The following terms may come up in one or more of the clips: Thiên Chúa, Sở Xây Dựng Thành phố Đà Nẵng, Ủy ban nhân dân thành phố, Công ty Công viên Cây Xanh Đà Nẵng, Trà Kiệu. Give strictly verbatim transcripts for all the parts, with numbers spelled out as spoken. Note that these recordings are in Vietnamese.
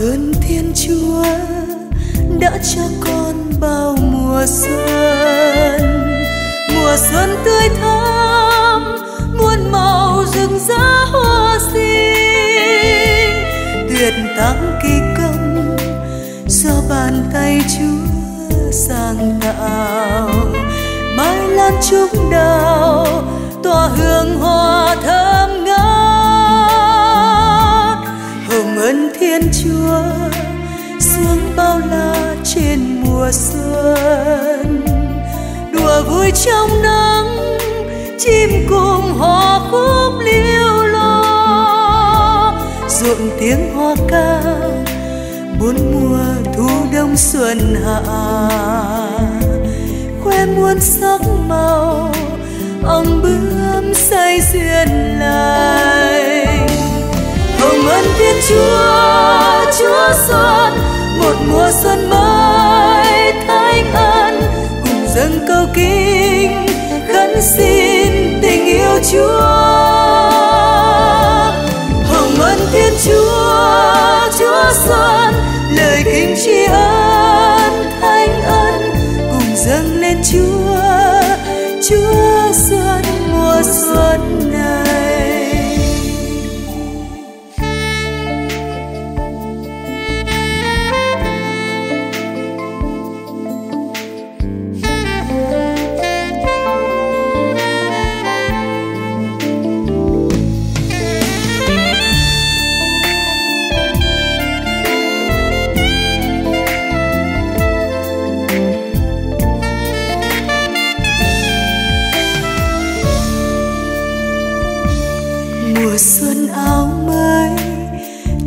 ơn Thiên Chúa đã cho con bao mùa xuân, mùa xuân tươi thắm muôn màu rừng giá hoa xinh, tuyệt tác kỳ công do bàn tay Chúa sáng tạo, mãi lan trúc đào tỏa hương hoa thơm ngát. Hồng ân Thiên Chúa xuống bao la trên mùa xuân, đùa vui trong nắng, chim cùng hò khúc liêu lo, rộn tiếng hoa ca bốn mùa thu đông xuân hạ, khoe muôn sắc màu ông bướm say duyên lành. Hồng ân Thiên Chúa, Chúa xuân, một mùa xuân mới thánh ân, cùng dâng câu kinh khấn xin tình yêu Chúa. Hồng ân Thiên Chúa, Chúa xuân, lời kinh tri ân thánh ân, cùng dâng lên Chúa, Chúa xuân mùa xuân này.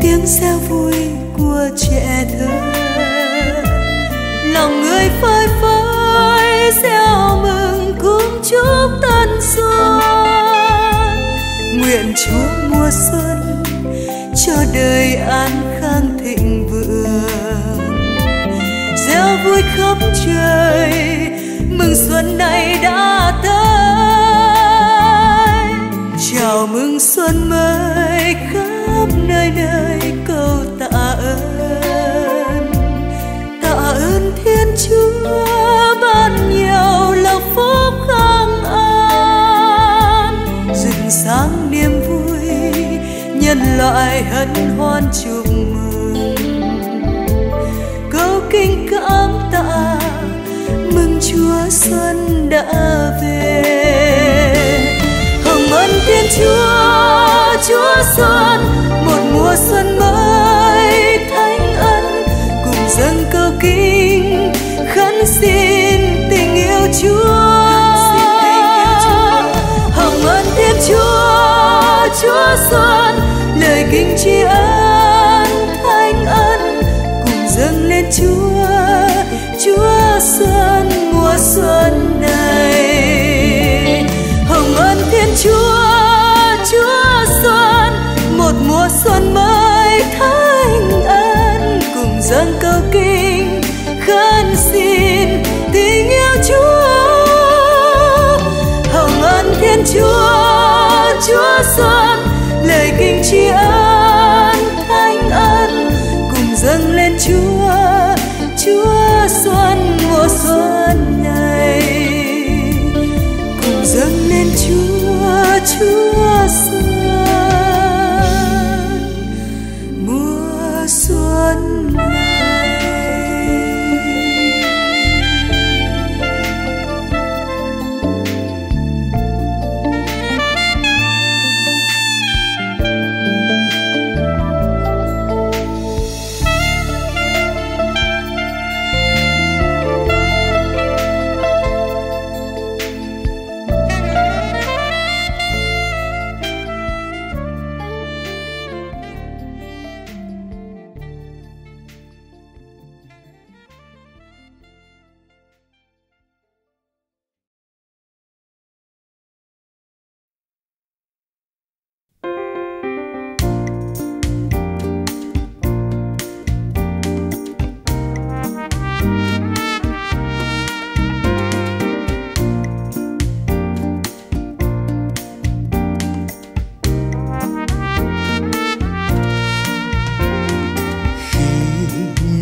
Tiếng reo vui của trẻ thơ, lòng người phơi phới reo mừng cùng chúc tân xuân. Nguyện Chúa mùa xuân cho đời an khang thịnh vượng, reo vui khắp trời mừng xuân này đã tới. Chào mừng xuân mới khắp nơi nơi câu tạ ơn, tạ ơn Thiên Chúa ban nhiều lộc phúc khang an, rực sáng niềm vui nhân loại hân hoan chúc mừng. Câu kinh cảm tạ mừng Chúa xuân đã về. Hồng ân Thiên Chúa, Chúa xuân, một mùa xuân mới thánh ân, cùng dâng câu kinh khấn xin tình yêu Chúa. Hồng ân Thiên Chúa, Chúa xuân, lời kinh tri ân thánh ân, cùng dâng lên Chúa, Chúa xuân mùa xuân này. Hồng ân Thiên Chúa, Chúa xuân, một mùa xuân mới thánh ân, cùng dâng câu kinh khấn xin tình yêu Chúa. Hồng ân Thiên Chúa, Chúa xuân, lời kinh tri ân thánh ân, cùng dâng lên Chúa, Chúa xuân mùa xuân này, cùng dâng lên Chúa, Chúa xuân mùa xuân này.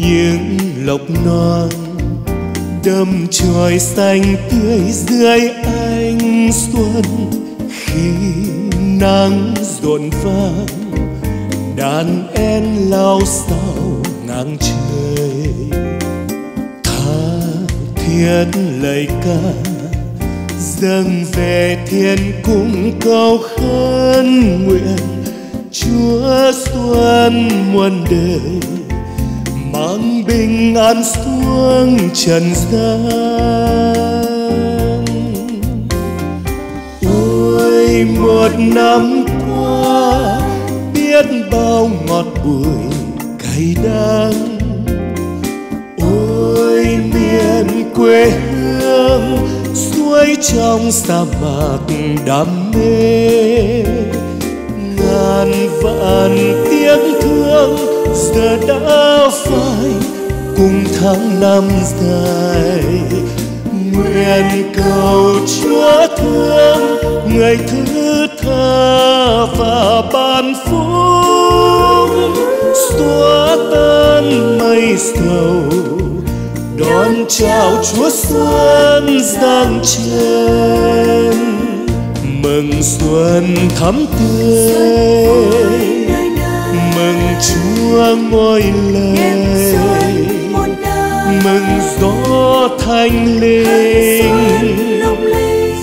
miếng lộc non đâm trời xanh tươi dưới ánh xuân, khi nắng rộn vang đàn én lao sao ngang trời, tha thiết lời ca dâng về thiên cung cầu khấn nguyện Chúa xuân muôn đời mang bình an xuống trần gian. Ôi một năm qua biết bao ngọt bùi cay đắng, ôi miền quê hương suối trong sa mạc đam mê, ngàn vạn tiếng thương giờ đã phai cùng tháng năm dài. Nguyện cầu Chúa thương người thứ tha và ban phúc, xóa tan mây sầu đón chào Chúa xuân giáng trên. Mừng xuân thắm tươi, mừng Chúa ngôi lời, mừng gió thanh linh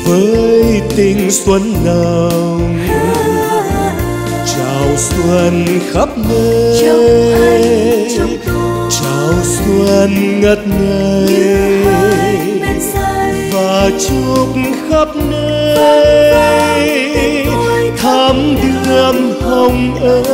với tình xuân nồng, chào xuân khắp nơi, chào xuân ngất ngây và chúc khắp nơi thắm đượm hồng ân.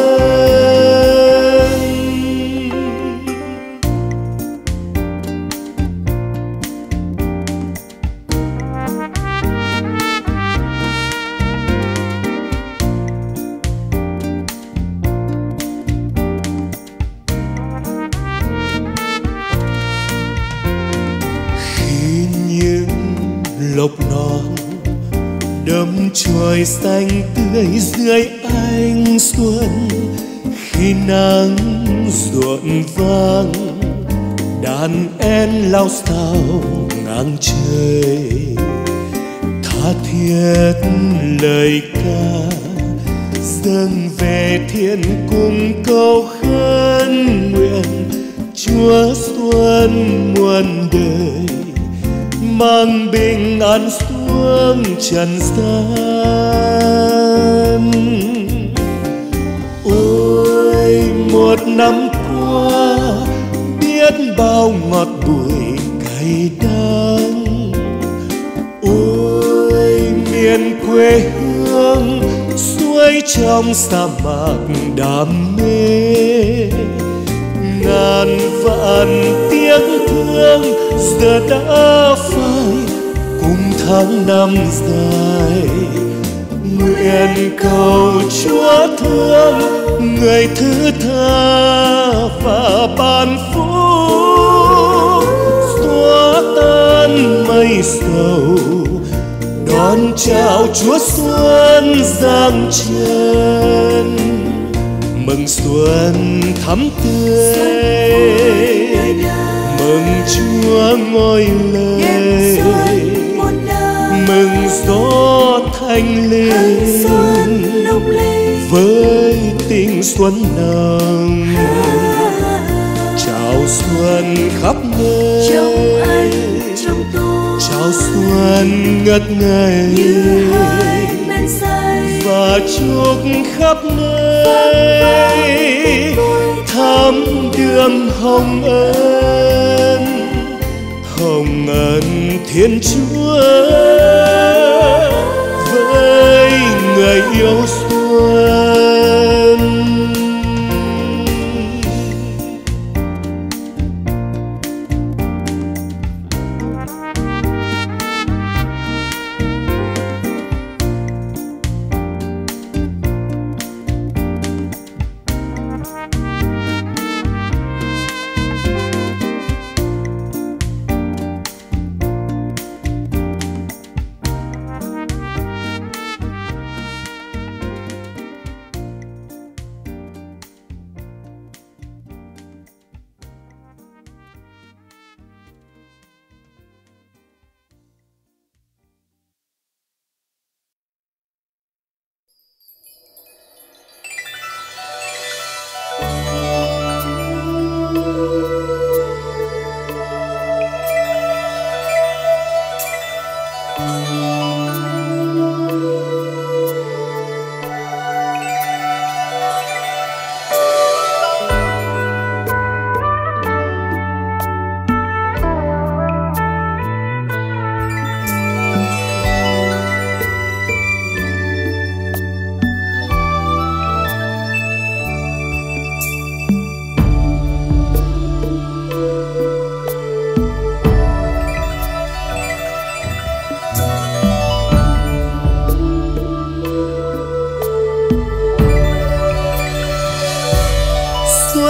Khi những lộc non đâm trời xanh tươi dưới ánh xuân, khi nắng rộn vang đàn én lao xao ngang trời, tha thiết lời ca dâng về thiên cung cầu khấn nguyện Chúa xuân muôn đời mang bình an xuống trần gian. Ôi một năm qua biết bao ngọt bùi cay đắng, ôi miền quê hương suối trong sa mạc đam mê, ngàn vạn tiếng thương giờ đã phai cùng tháng năm dài. Nguyện cầu Chúa thương người thứ tha và ban phúc, xóa tan mây sầu đón chào Chúa xuân giáng trên. Mừng xuân thắm tươi, mừng Chúa ngôi lời, mừng gió thanh linh với tình xuân nồng, chào xuân khắp nơi, chào xuân ngất ngây và chúc khắp nơi thắm đượm hồng ân, hồng ân Thiên Chúa với người yêu xuân.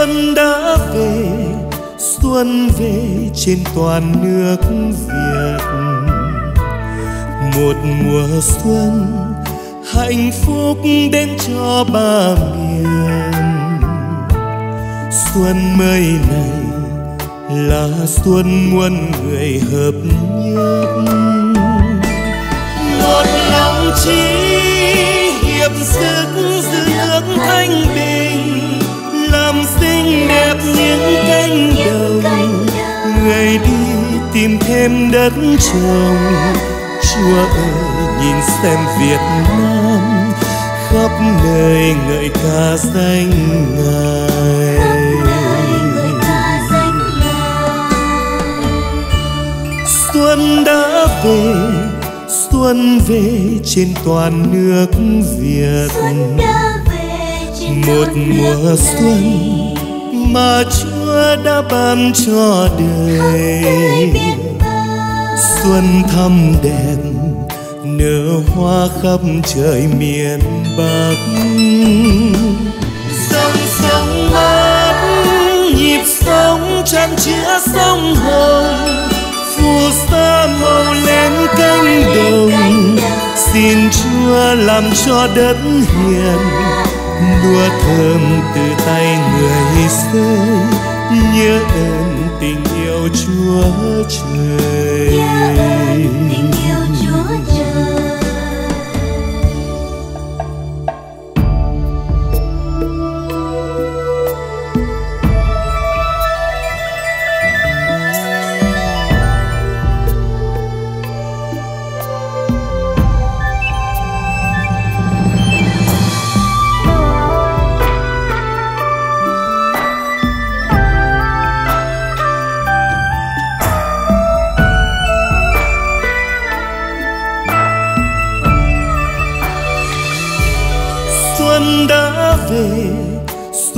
xuân đã về, xuân về trên toàn nước Việt. Một mùa xuân hạnh phúc đến cho ba miền. Xuân mới này là xuân muôn người hợp nhất, một lòng chí hiệp sức giữ nước thanh bình, làm xinh đẹp những cánh đồng, người đi tìm thêm đất trồng. Chúa ơi nhìn xem Việt Nam khắp nơi ngợi ca danh Ngài. Xuân đã về, xuân về trên toàn nước Việt. Một mùa xuân mà Chúa đã ban cho đời. Xuân thăm đèn nở hoa khắp trời miền Bắc. Dòng sông mát, nhịp sóng chan chứa sông Hồng, phù sa màu lên cánh đồng. Xin Chúa làm cho đất hiền đua thơm từ tay người rơi, nhớ ơn tình yêu Chúa trời.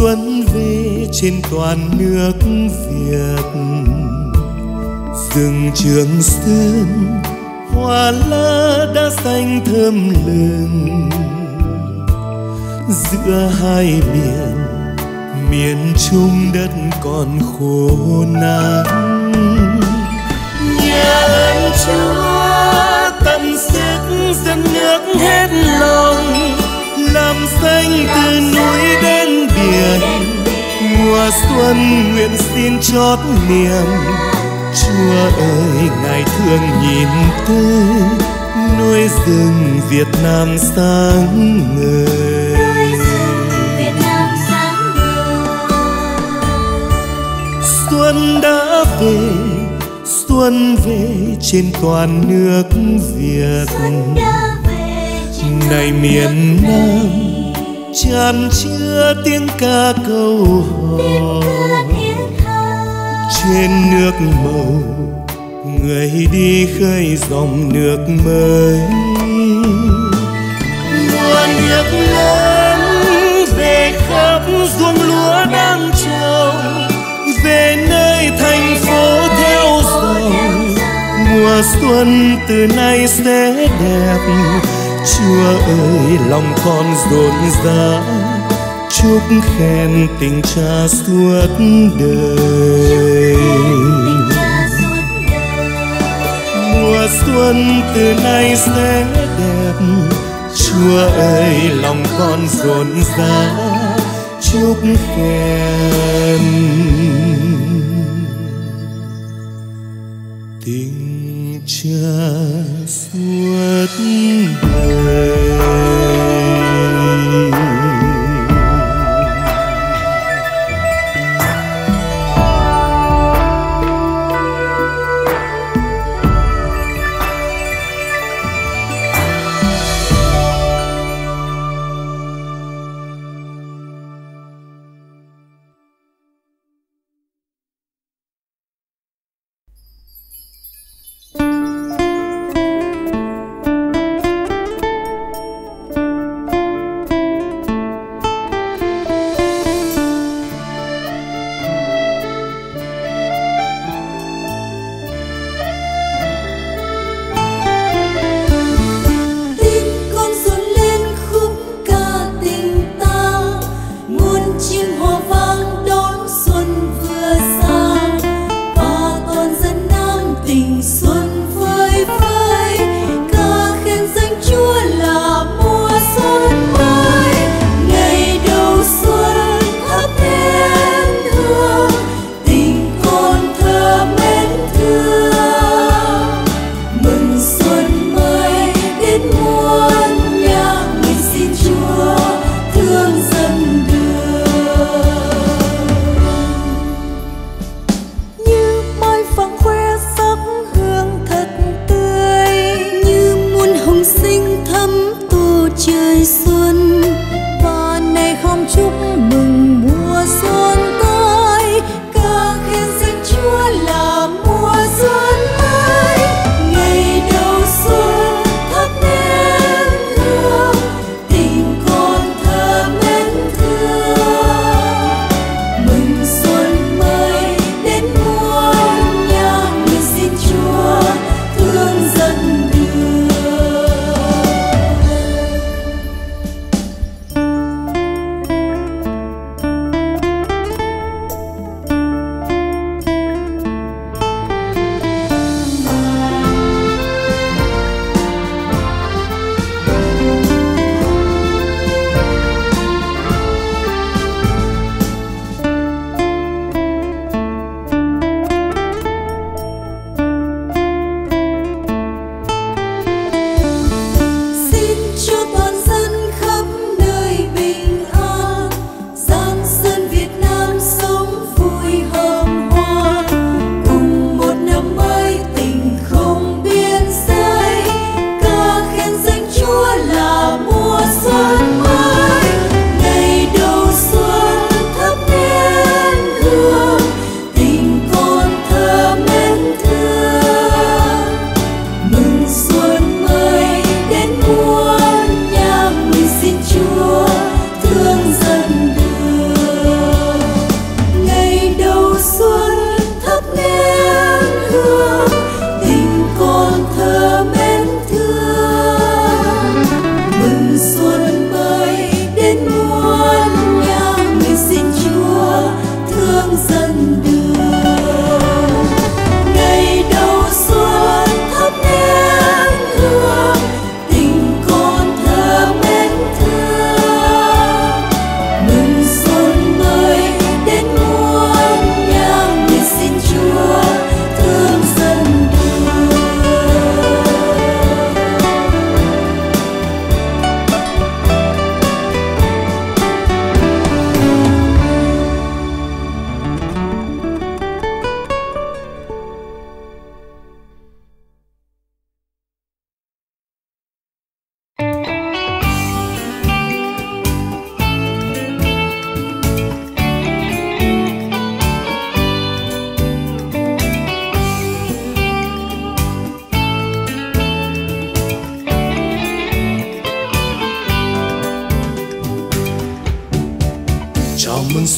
Xuân về trên toàn nước Việt. Rừng Trường Sơn hoa lá đã xanh thơm lừng. Giữa hai miền, miền Trung đất còn khô nắng. Nhà ơn Chúa tận sức dân nước hết lòng, làm xanh từ núi đến biển. Mùa xuân nguyện xin chót niềm, Chúa ơi Ngài thương nhìn tới, nuôi rừng Việt Nam sáng ngời. Xuân đã về, xuân về trên toàn nước Việt. Này miền Nam tràn chứa tiếng ca câu hò, trên nước màu người đi khơi dòng nước mới. Mùa nước lớn về khắp ruộng lúa đang trồng, về nơi thành phố theo dòng. Mùa xuân từ nay sẽ đẹp, Chúa ơi lòng con rộn rã, chúc khen tình Cha suốt đời. Mùa xuân từ nay sẽ đẹp, Chúa ơi lòng con rộn rã, chúc khen tình Cha suốt đời.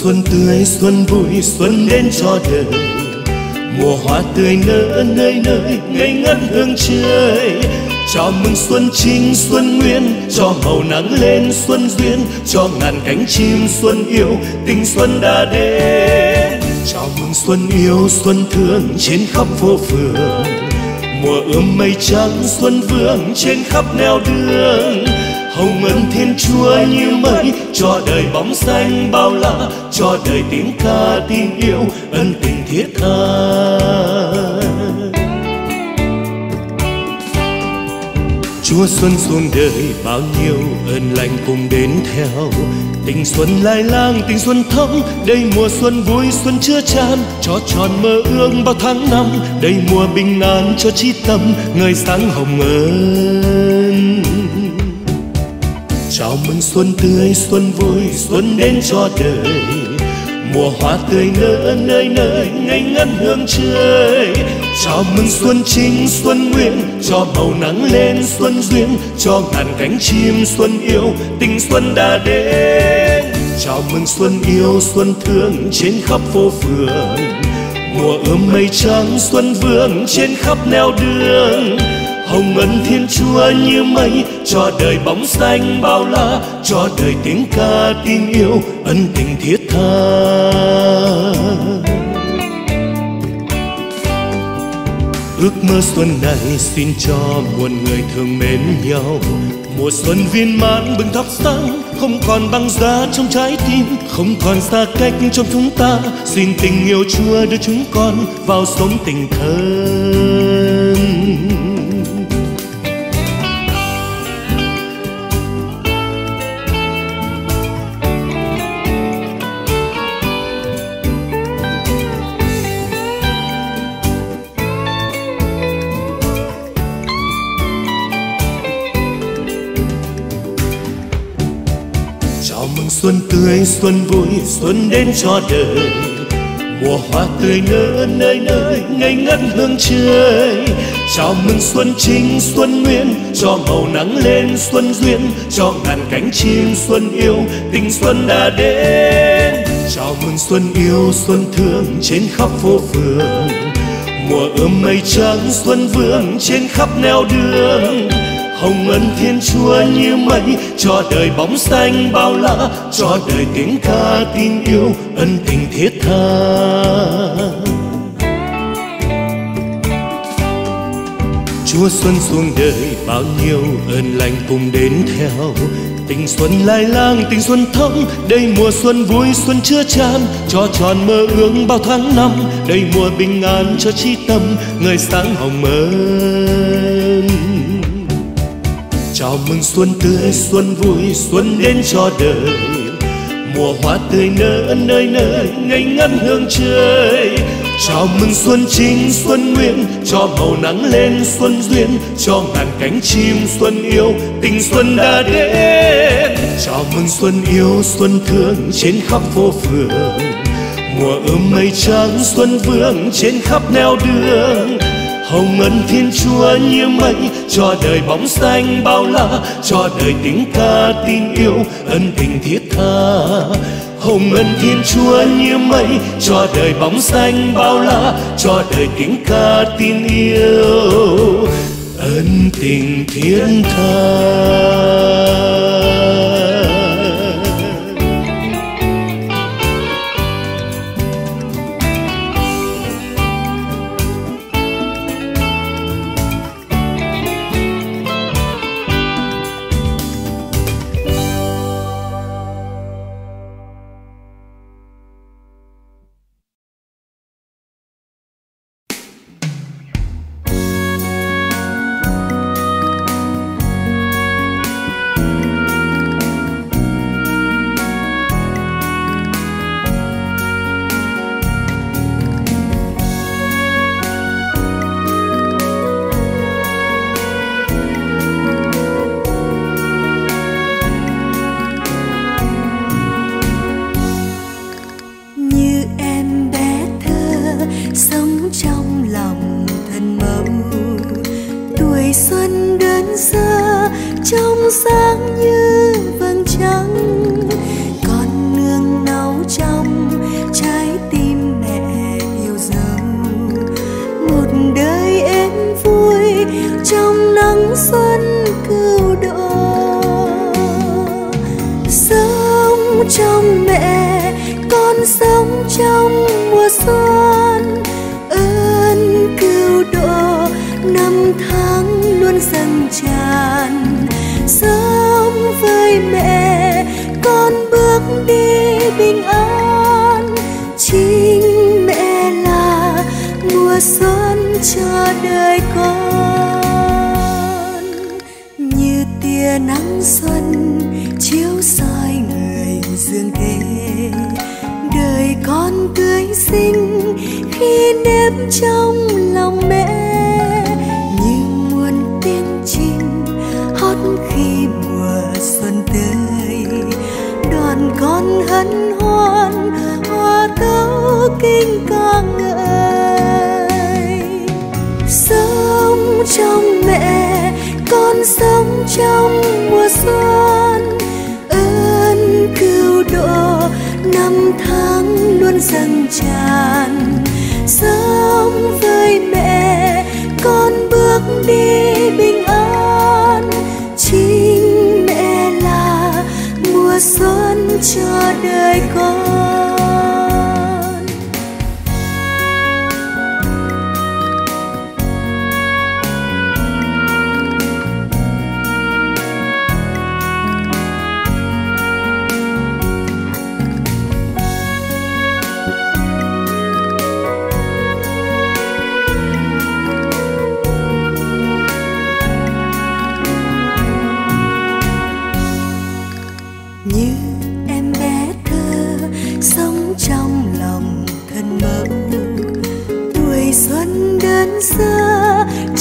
xuân tươi xuân vui xuân đến cho đời, mùa hoa tươi nở nơi nơi ngây ngất hương trời. Chào mừng xuân chính xuân nguyên, cho màu nắng lên xuân duyên, cho ngàn cánh chim xuân yêu, tình xuân đã đến. Chào mừng xuân yêu xuân thương trên khắp phố phường, mùa ươm mây trắng xuân vương trên khắp nẻo đường. Hồng ân Thiên Chúa như mây, cho đời bóng xanh bao la, cho đời tiếng ca tình yêu ân tình thiết tha. Chúa xuân xuống đời bao nhiêu ơn lành cùng đến theo, tình xuân lai lang tình xuân thắm, đây mùa xuân vui xuân chứa chan, cho tròn mơ ước bao tháng năm, đây mùa bình an cho trí tâm ngời sáng hồng ơn. Chào mừng xuân tươi xuân vui xuân đến cho đời, mùa hoa tươi nở nơi nơi ngây ngất hương trời. Chào mừng xuân chính xuân nguyên, cho màu nắng lên xuân duyên, cho ngàn cánh chim xuân yêu, tình xuân đã đến. Chào mừng xuân yêu xuân thương trên khắp phố phường, mùa ươm mây trắng xuân vương trên khắp nẻo đường. Hồng ân Thiên Chúa như mây, cho đời bóng xanh bao la, cho đời tiếng ca tin yêu ân tình thiết tha. Ước mơ xuân này xin cho muôn người thương mến nhau, mùa xuân viên mãn bừng thắp sáng, không còn băng giá trong trái tim, không còn xa cách trong chúng ta. Xin tình yêu Chúa đưa chúng con vào sống tình thân. Xuân tươi xuân vui xuân đến cho đời, mùa hoa tươi nở nơi nơi ngây ngất hương trời. Chào mừng xuân chính xuân nguyên, cho màu nắng lên xuân duyên, cho ngàn cánh chim xuân yêu, tình xuân đã đến. Chào mừng xuân yêu xuân thương trên khắp phố phường, mùa ươm mây trắng xuân vương trên khắp nẻo đường. Hồng ân Thiên Chúa như mây, cho đời bóng xanh bao la, cho đời tiếng ca tin yêu ân tình thiết tha. Chúa xuân xuống đời bao nhiêu ơn lành cùng đến theo, tình xuân lai lang tình xuân thắm, đây mùa xuân vui xuân chứa chan, cho tròn mơ ước bao tháng năm, đây mùa bình an cho trí tâm ngời sáng hồng ơn. Chào mừng xuân tươi xuân vui xuân đến cho đời, mùa hoa tươi nở nơi nơi ngây ngất hương trời. Chào mừng xuân chính xuân nguyên, cho màu nắng lên xuân duyên, cho ngàn cánh chim xuân yêu, tình xuân đã đến. Chào mừng xuân yêu xuân thương trên khắp phố phường, mùa ươm mây trắng xuân vương trên khắp nẻo đường. Hồng ân Thiên Chúa như mây, cho đời bóng xanh bao la, cho đời tiếng ca tin yêu ân tình thiết tha. Hồng ân Thiên Chúa như mây, cho đời bóng xanh bao la, cho đời tiếng ca tin yêu ân tình thiết tha. trong nắng xuân cứu độ. Sống trong mẹ, con sống trong mùa xuân, ơn cứu độ năm tháng luôn dâng tràn. Sống với mẹ, con bước đi bình an, chính mẹ là mùa xuân cho đời con. Như tia nắng xuân chiếu soi người dương thế, đời con tươi xinh khi nếp trong lòng mẹ. Như muôn tiếng chim hót khi mùa xuân tới, đoàn con hân hoan hòa tấu kinh ca ngợi. Sống trong mẹ, con sống trong mùa xuân, ơn cứu độ năm tháng luôn dâng tràn. Sống với mẹ, con bước đi bình an, chính mẹ là mùa xuân cho đời con.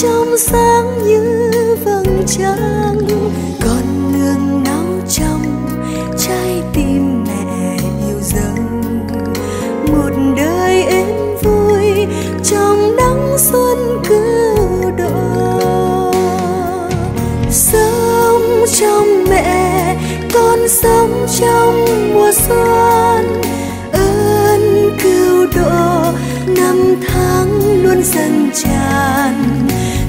Trong sáng như vầng trăng, con nương náu trong trái tim mẹ yêu dấu. Một đời êm vui trong nắng xuân cứu độ. Sống trong mẹ, con sống trong mùa xuân, ơn cứu độ năm tháng luôn dâng tràn.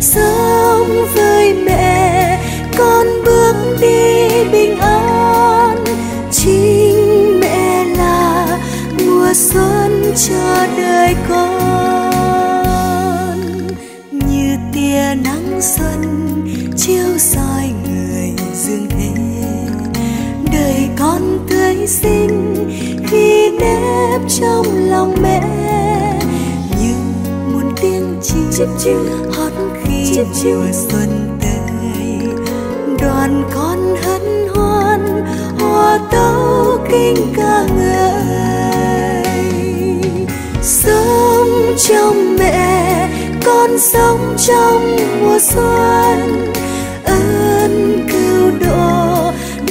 Sống với mẹ, con bước đi bình an, chính mẹ là mùa xuân cho đời con. Như tia nắng xuân chiếu soi người dương thế, đời con tươi xinh khi nếp trong lòng mẹ. Như muôn tiếng chim hót khi mùa xuân tới, đoàn con hân hoan hòa tấu kinh ca ngợi. Sống trong mẹ, con sống trong mùa xuân, ơn cứu độ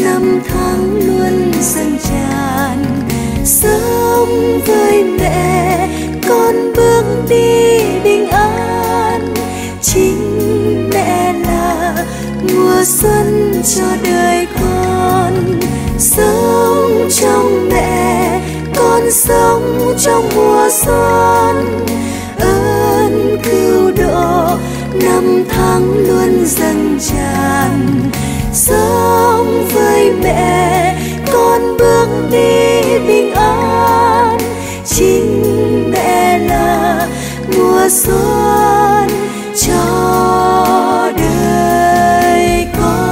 năm tháng luôn dâng tràn. Sống với mẹ, con bước đi bình an, chính mẹ là mùa xuân cho đời con. Sống trong mẹ, con sống trong mùa xuân, ơn cứu độ năm tháng luôn dâng tràn. Sống với mẹ, con bước đi bình an, chính mẹ là mùa xuân cho đời con.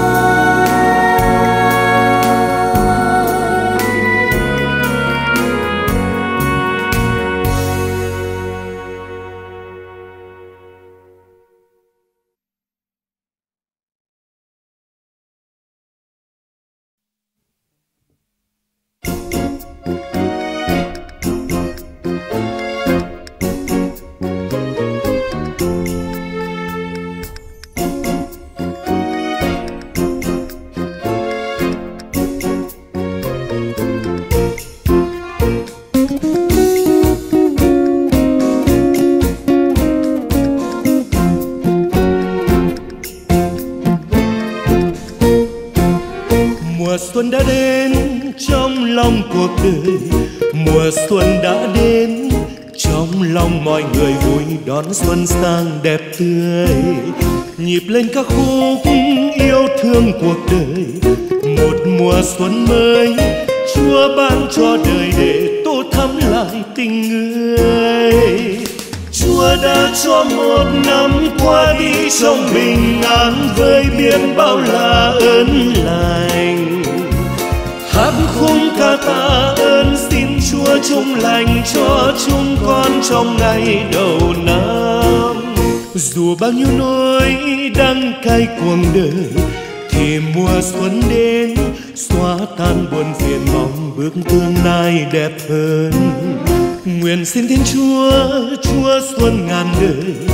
trong lòng mọi người vui đón xuân sang đẹp tươi. Nhịp lên các khúc yêu thương cuộc đời, một mùa xuân mới Chúa ban cho đời để tô thắm lại tình người. Chúa đã cho một năm qua đi trong bình an với biết bao là ơn lành. Hát khung ca tạ ơn xin Chúa chúc lành cho chúng con trong ngày đầu năm. Dù bao nhiêu nỗi đắng cay cuộc đời thì mùa xuân đến xóa tan buồn phiền, mong bước tương lai đẹp hơn. Nguyện xin Thiên Chúa, Chúa xuân ngàn đời,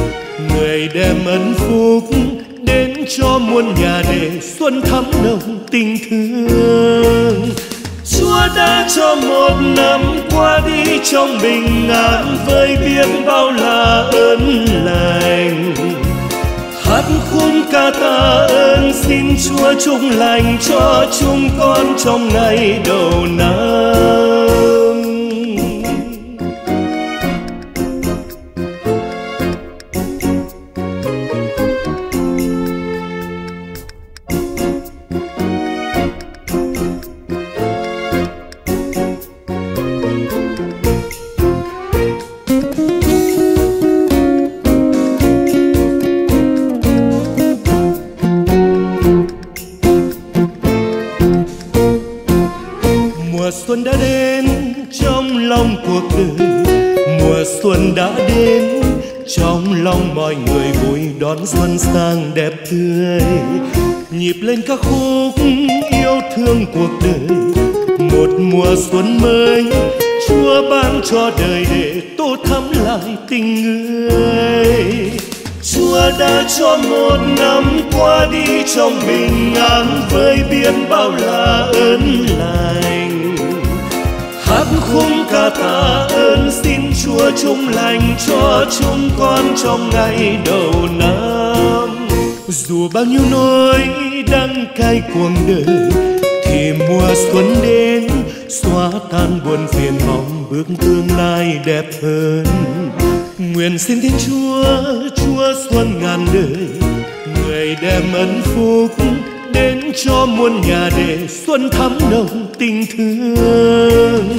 người đem ân phúc đến cho muôn nhà để xuân thắm nồng tình thương. Chúa đã cho một năm qua đi trong bình an với biết bao là ơn lành. Hát khung ca tạ ơn xin Chúa chúc lành cho chúng con trong ngày đầu năm. Xuân đã đến trong lòng cuộc đời, mùa xuân đã đến trong lòng mọi người vui đón xuân sang đẹp tươi. Nhịp lên các khúc yêu thương cuộc đời, một mùa xuân mới Chúa ban cho đời để tô thắm lại tình người. Chúa đã cho một năm qua đi trong bình an với biết bao là ơn lành. Hát khung ca tạ ơn xin Chúa chúc lành cho chúng con trong ngày đầu năm. Dù bao nhiêu nỗi đắng cay cuộc đời thì mùa xuân đến xóa tan buồn phiền, mong bước tương lai đẹp hơn. Nguyện xin Thiên Chúa, Chúa xuân ngàn đời, người đem ân phúc đến cho muôn nhà để xuân thắm nồng tình thương.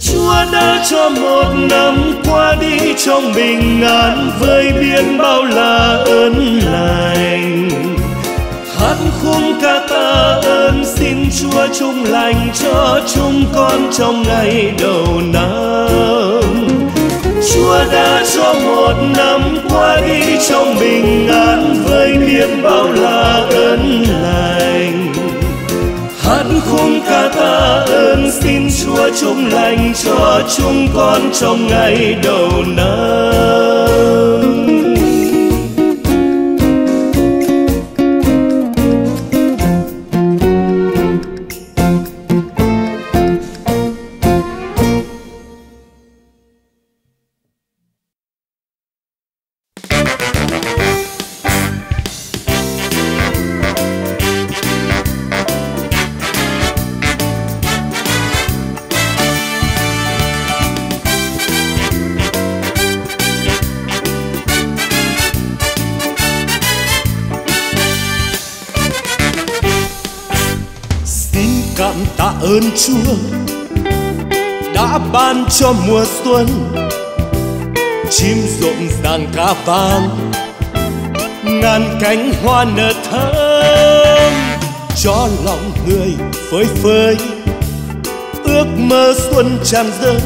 Chúa đã cho một năm qua đi trong bình an với biết bao là ơn lành. Hát khung ca tạ ơn xin Chúa chúc lành cho chúng con trong ngày đầu năm. Chúa đã cho một năm qua đi trong bình an với biết bao là ơn lành. Hát khung ca tạ ơn xin Chúa chúc lành cho chúng con trong ngày đầu năm. Ơn Chúa đã ban cho mùa xuân, chim rộn ràng ca vang, ngàn cánh hoa nở thơm, cho lòng người phơi phới ước mơ xuân tràn dâng.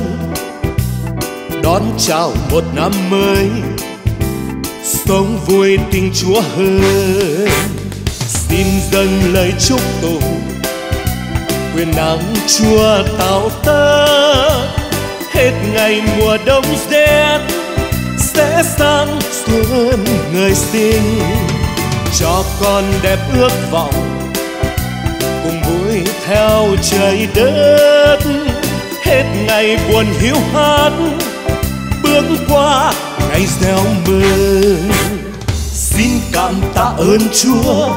Đón chào một năm mới, sống vui tình Chúa hơn. Xin dâng lời chúc tụng quyền năng Chúa tạo ta, hết ngày mùa đông rét sẽ sang xuân người sinh. Cho con đẹp ước vọng cùng vui theo trời đất, hết ngày buồn hiu hắt bước qua ngày gieo mừng. Xin cảm tạ ơn Chúa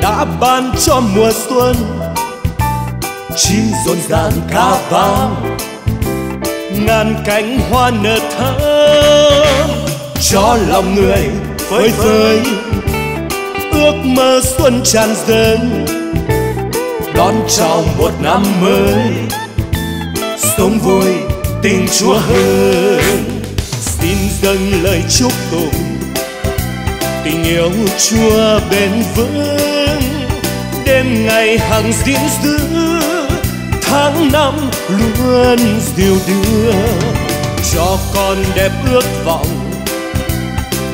đã ban cho mùa xuân, chim rộn ràng ca vang, ngàn cánh hoa nở thơm cho lòng người phơi phới, ước mơ xuân tràn dâng đón chào một năm mới sống vui tình Chúa hơn. Xin dâng lời chúc tụng tình yêu Chúa bền vững, đêm ngày hằng gìn giữ, tháng năm luôn dìu đưa cho con đẹp ước vọng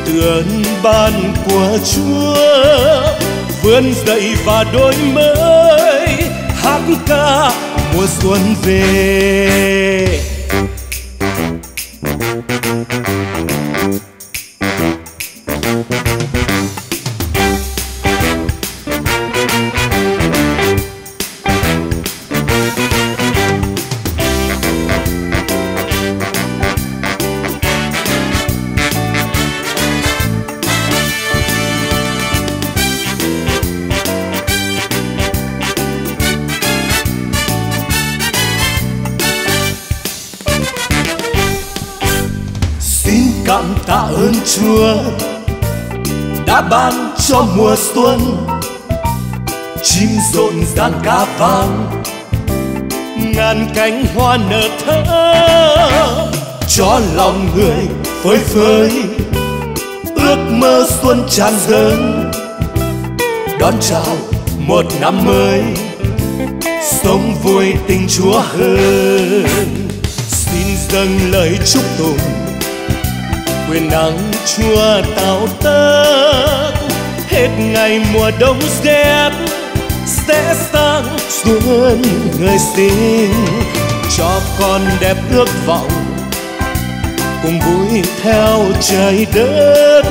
tường ban của Chúa vươn dậy và đổi mới, hát ca mùa xuân về. Tạ ơn Chúa đã ban cho mùa xuân, chim rộn ràng ca vang, ngàn cánh hoa nở thơm cho lòng người phơi phới, ước mơ xuân tràn dâng đón chào một năm mới sống vui tình Chúa hơn. Xin dâng lời chúc tụng quyền năng Chúa tạo tác, hết ngày mùa đông rét sẽ sang xuân người xinh, cho con đẹp ước vọng cùng vui theo trời đất,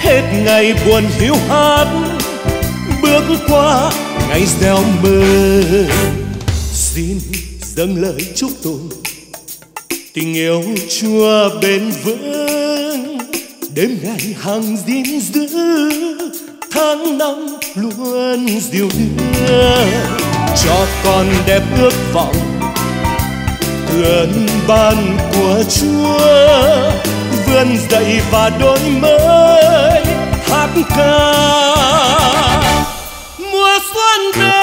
hết ngày buồn hiu hắt bước qua ngày gieo mơ. Xin dâng lời chúc tụng tình yêu Chúa bền vững, đêm ngày hằng gìn giữ, tháng năm luôn dìu đưa cho con đẹp ước vọng ơn ban của Chúa vươn dậy và đổi mới, hát ca mùa xuân về.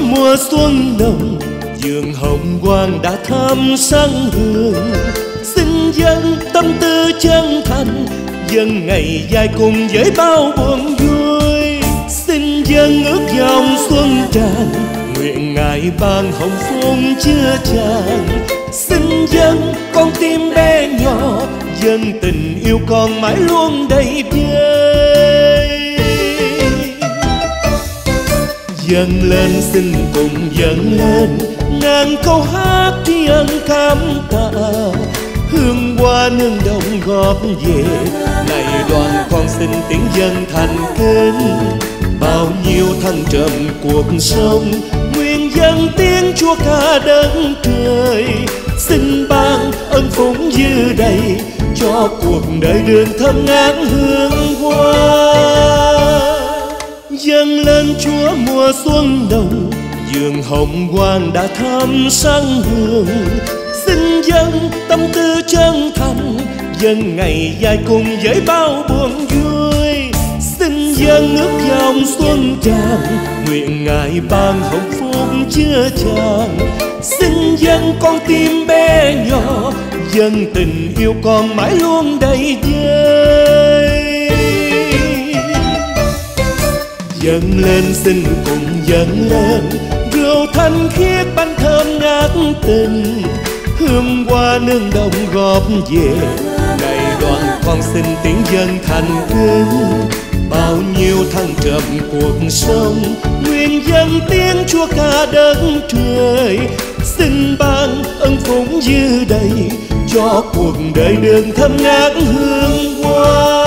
Mùa xuân nồng, giường hồng quang đã thắm sáng hương. Xin dâng tâm tư chân thành, dâng ngày dài cùng với bao buồn vui. Xin dâng ước dòng xuân tràn, nguyện ngài ban hồng phun chưa tràn. Xin dâng con tim bé nhỏ, dâng tình yêu con mãi luôn đầy vơi. Dâng lên xin cùng dâng lên ngàn câu hát tri ân cảm tạ, hương hoa nương đồng góp về này đoàn con xin tiếng dân thành kính. Bao nhiêu thăng trầm cuộc sống, nguyện dâng tiếng Chúa cả đất trời. Xin ban ân phúng dư đầy cho cuộc đời đường thơm ngát hương hoa. Dâng lên Chúa mùa xuân đồng, giường hồng quang đã thắm sáng hương. Xin dâng tâm tư chân thành, dâng ngày dài cùng với bao buồn vui. Xin dâng ước dòng xuân tràn, nguyện ngài ban hồng phúc chứa tràn. Xin dâng con tim bé nhỏ, dâng tình yêu con mãi luôn đầy vơi. dâng lên, xin cùng dâng lên rượu thanh khiết, bánh thơm ngát tình, hương hoa nương đồng góp về. Này đoàn con xin tiếng dân thành kính, bao nhiêu thăng trầm cuộc sống, nguyện dâng tiếng Chúa cả đất trời. Xin ban ân phúng dư đầy, cho cuộc đời đường thơm ngát hương hoa.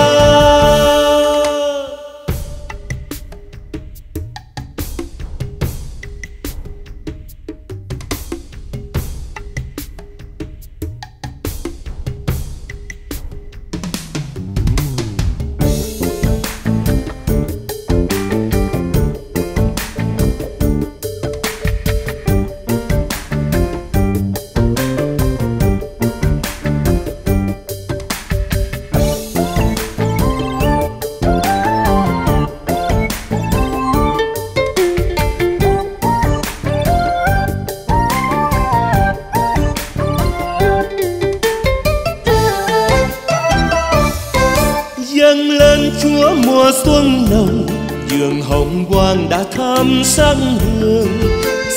Sáng hương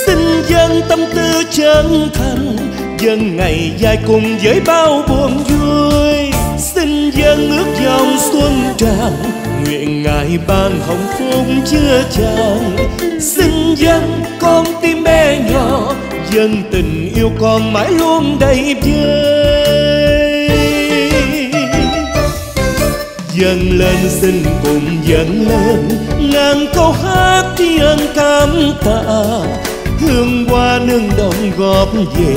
xin dâng tâm tư chân thành, dâng ngày dài cùng với bao buồn vui. Xin dâng ước dòng xuân tràn, nguyện ngài ban hồng phúc chứa chan. Xin dâng con tim bé nhỏ, dâng tình yêu con mãi luôn đầy vơi. Dâng lên xin cùng dâng lên ngàn câu hát tri ân cảm tạ, hương hoa nương đồng góp về.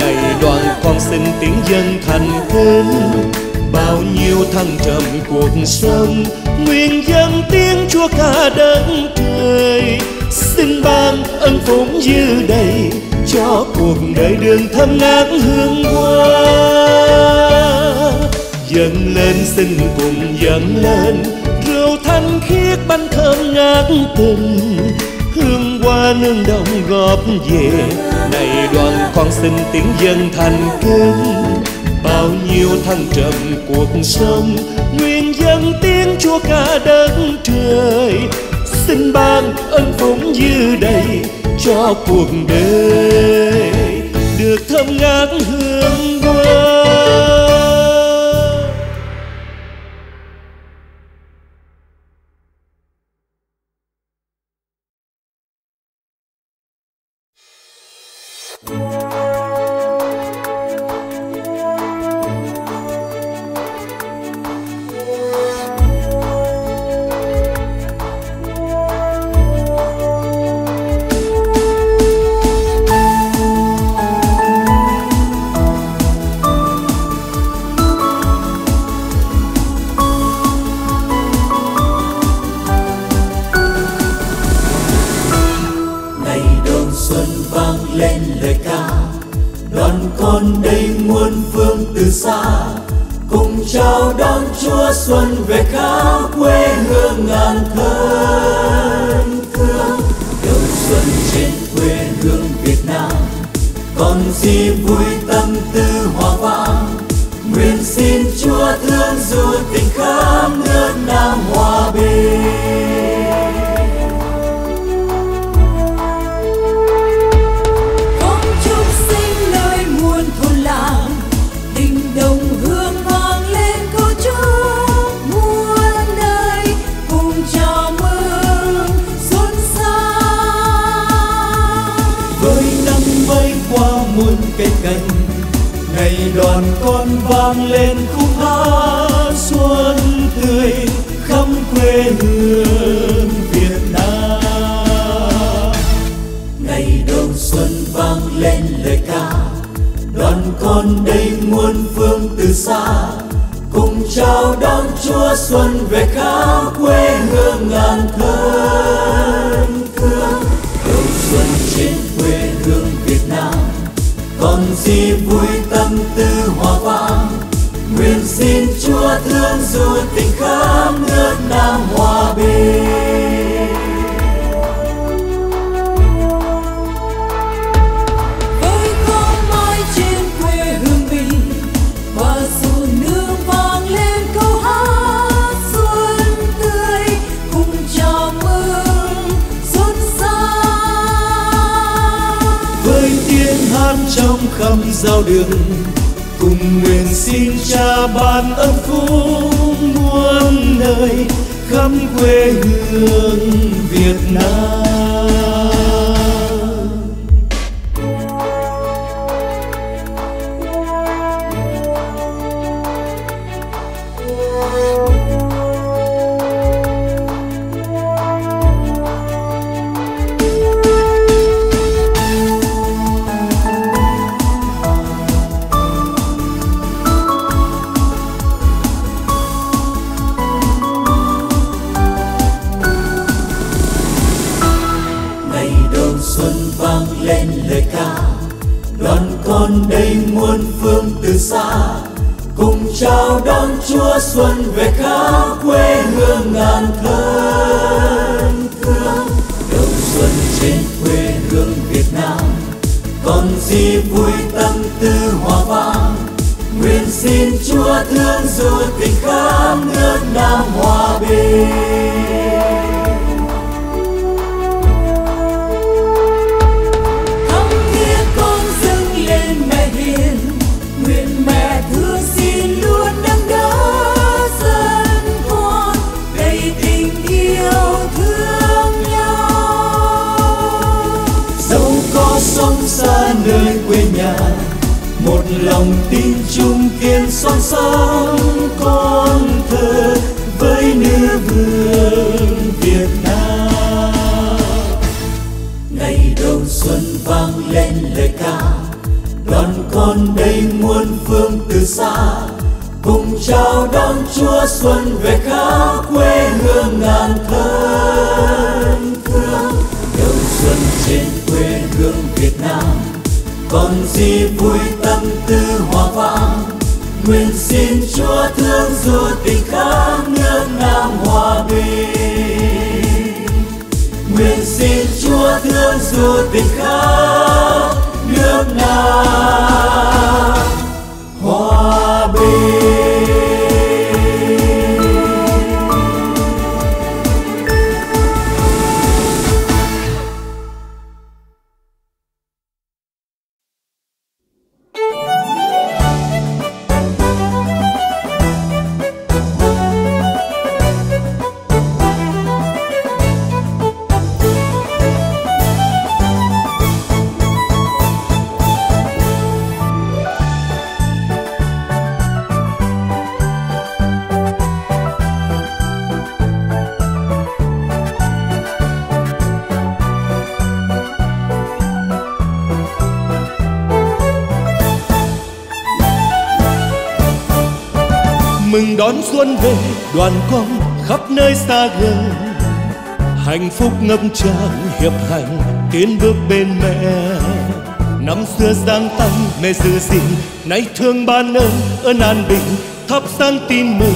Này đoàn con xin tiếng dân thành kính, bao nhiêu thăng trầm cuộc sống, nguyện dâng tiếng Chúa cả đất trời. Xin ban ân phúng dư đầy, cho cuộc đời đường thơm ngát hương hoa. Dâng lên xin cùng dâng lên rượu thanh khiết, bánh thơm ngát tình, hương hoa nương đồng góp về. Này đoàn con xin tiếng dân thành kính, bao nhiêu thăng trầm cuộc sống, nguyện dâng tiếng Chúa cả đất trời. Xin ban ân phúng dư đầy, cho cuộc đời được thơm ngát hương hoa. Hãy subscribe tán trong khắp giao đường, cùng nguyện xin Cha ban ân phúc muôn nơi khắp quê hương Việt Nam. Đây muôn phương từ xa cùng chào đón Chúa xuân về khắp quê hương ngàn thân thương. Đầu xuân trên quê hương Việt Nam còn gì vui tâm tư hòa vang, nguyện xin Chúa thương du tình khắp nước Nam hòa bình. Xa nơi quê nhà, một lòng tin chung kiên son sóng con thơ với nữ vương Việt Nam. Ngày đầu xuân vang lên lời ca, đoàn con đây muôn phương từ xa cùng chào đón Chúa xuân về khắp quê hương ngàn thân thương. Đầu xuân trên quê hương Việt Nam còn gì vui tâm tư hòa vang, nguyện xin Chúa thương du tình khắp nước Nam hòa bình, nguyện xin Chúa thương du tình khắp nước Nam hòa bình. Mừng đón xuân về đoàn con khắp nơi xa gần, hạnh phúc ngập tràn hiệp hành tiến bước bên mẹ. Năm xưa giang tay mẹ giữ gìn, nay thương ban ơn ơn an bình thắp sáng tim mình,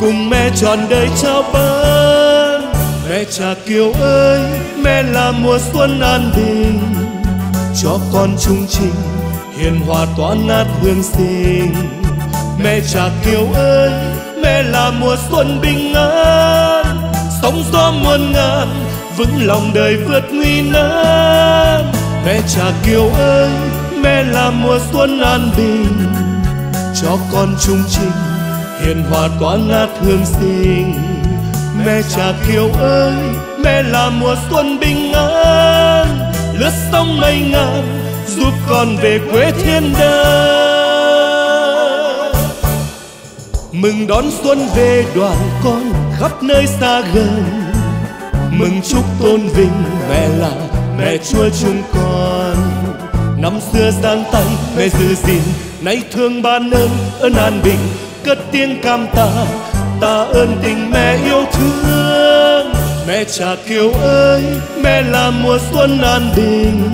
cùng mẹ trọn đời trao ban. Mẹ Trà Kiệu ơi, mẹ là mùa xuân an bình, cho con chung trình hiền hòa tỏa ngát hương sinh. Mẹ Trà Kiệu ơi, mẹ là mùa xuân bình an, sóng gió muôn ngàn vững lòng đời vượt nguy nan. Mẹ Trà Kiệu ơi, mẹ là mùa xuân an bình, cho con chung trình hiền hòa tỏa ngát hương sinh. Mẹ Trà Kiệu ơi, mẹ là mùa xuân bình an, lướt sóng mây ngàn giúp con về quê thiên đàng. Mừng đón xuân về đoàn con khắp nơi xa gần, mừng chúc tôn vinh mẹ là mẹ Chúa chúng con. Năm xưa giang tay mẹ giữ gìn, nay thương ban ơn ơn an bình cất tiếng cảm tạ tạ ơn tình mẹ yêu thương. Mẹ Trà Kiệu ơi, mẹ là mùa xuân an bình,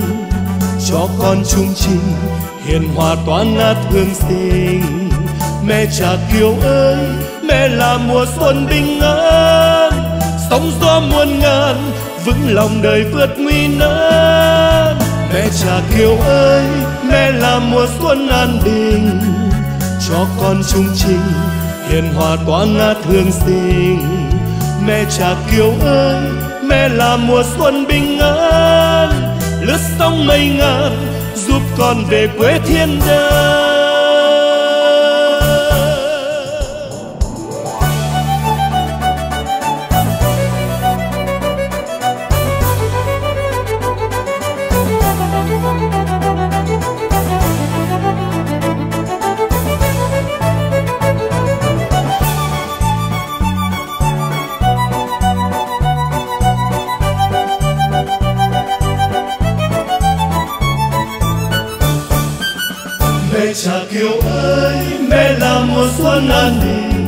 cho con chung trình hiền hòa tỏa ngát hương sinh. Mẹ Trà Kiệu ơi, mẹ là mùa xuân bình an, sóng gió muôn ngàn vững lòng đời vượt nguy nan. Mẹ Trà Kiệu ơi, mẹ là mùa xuân an bình, cho con chung trình hiền hòa tỏa ngát hương sinh. Mẹ Trà Kiệu ơi, mẹ là mùa xuân bình an, lướt sóng mây ngàn giúp con về quê thiên đàng. Trà Kiệu ơi, mẹ là mùa xuân an bình,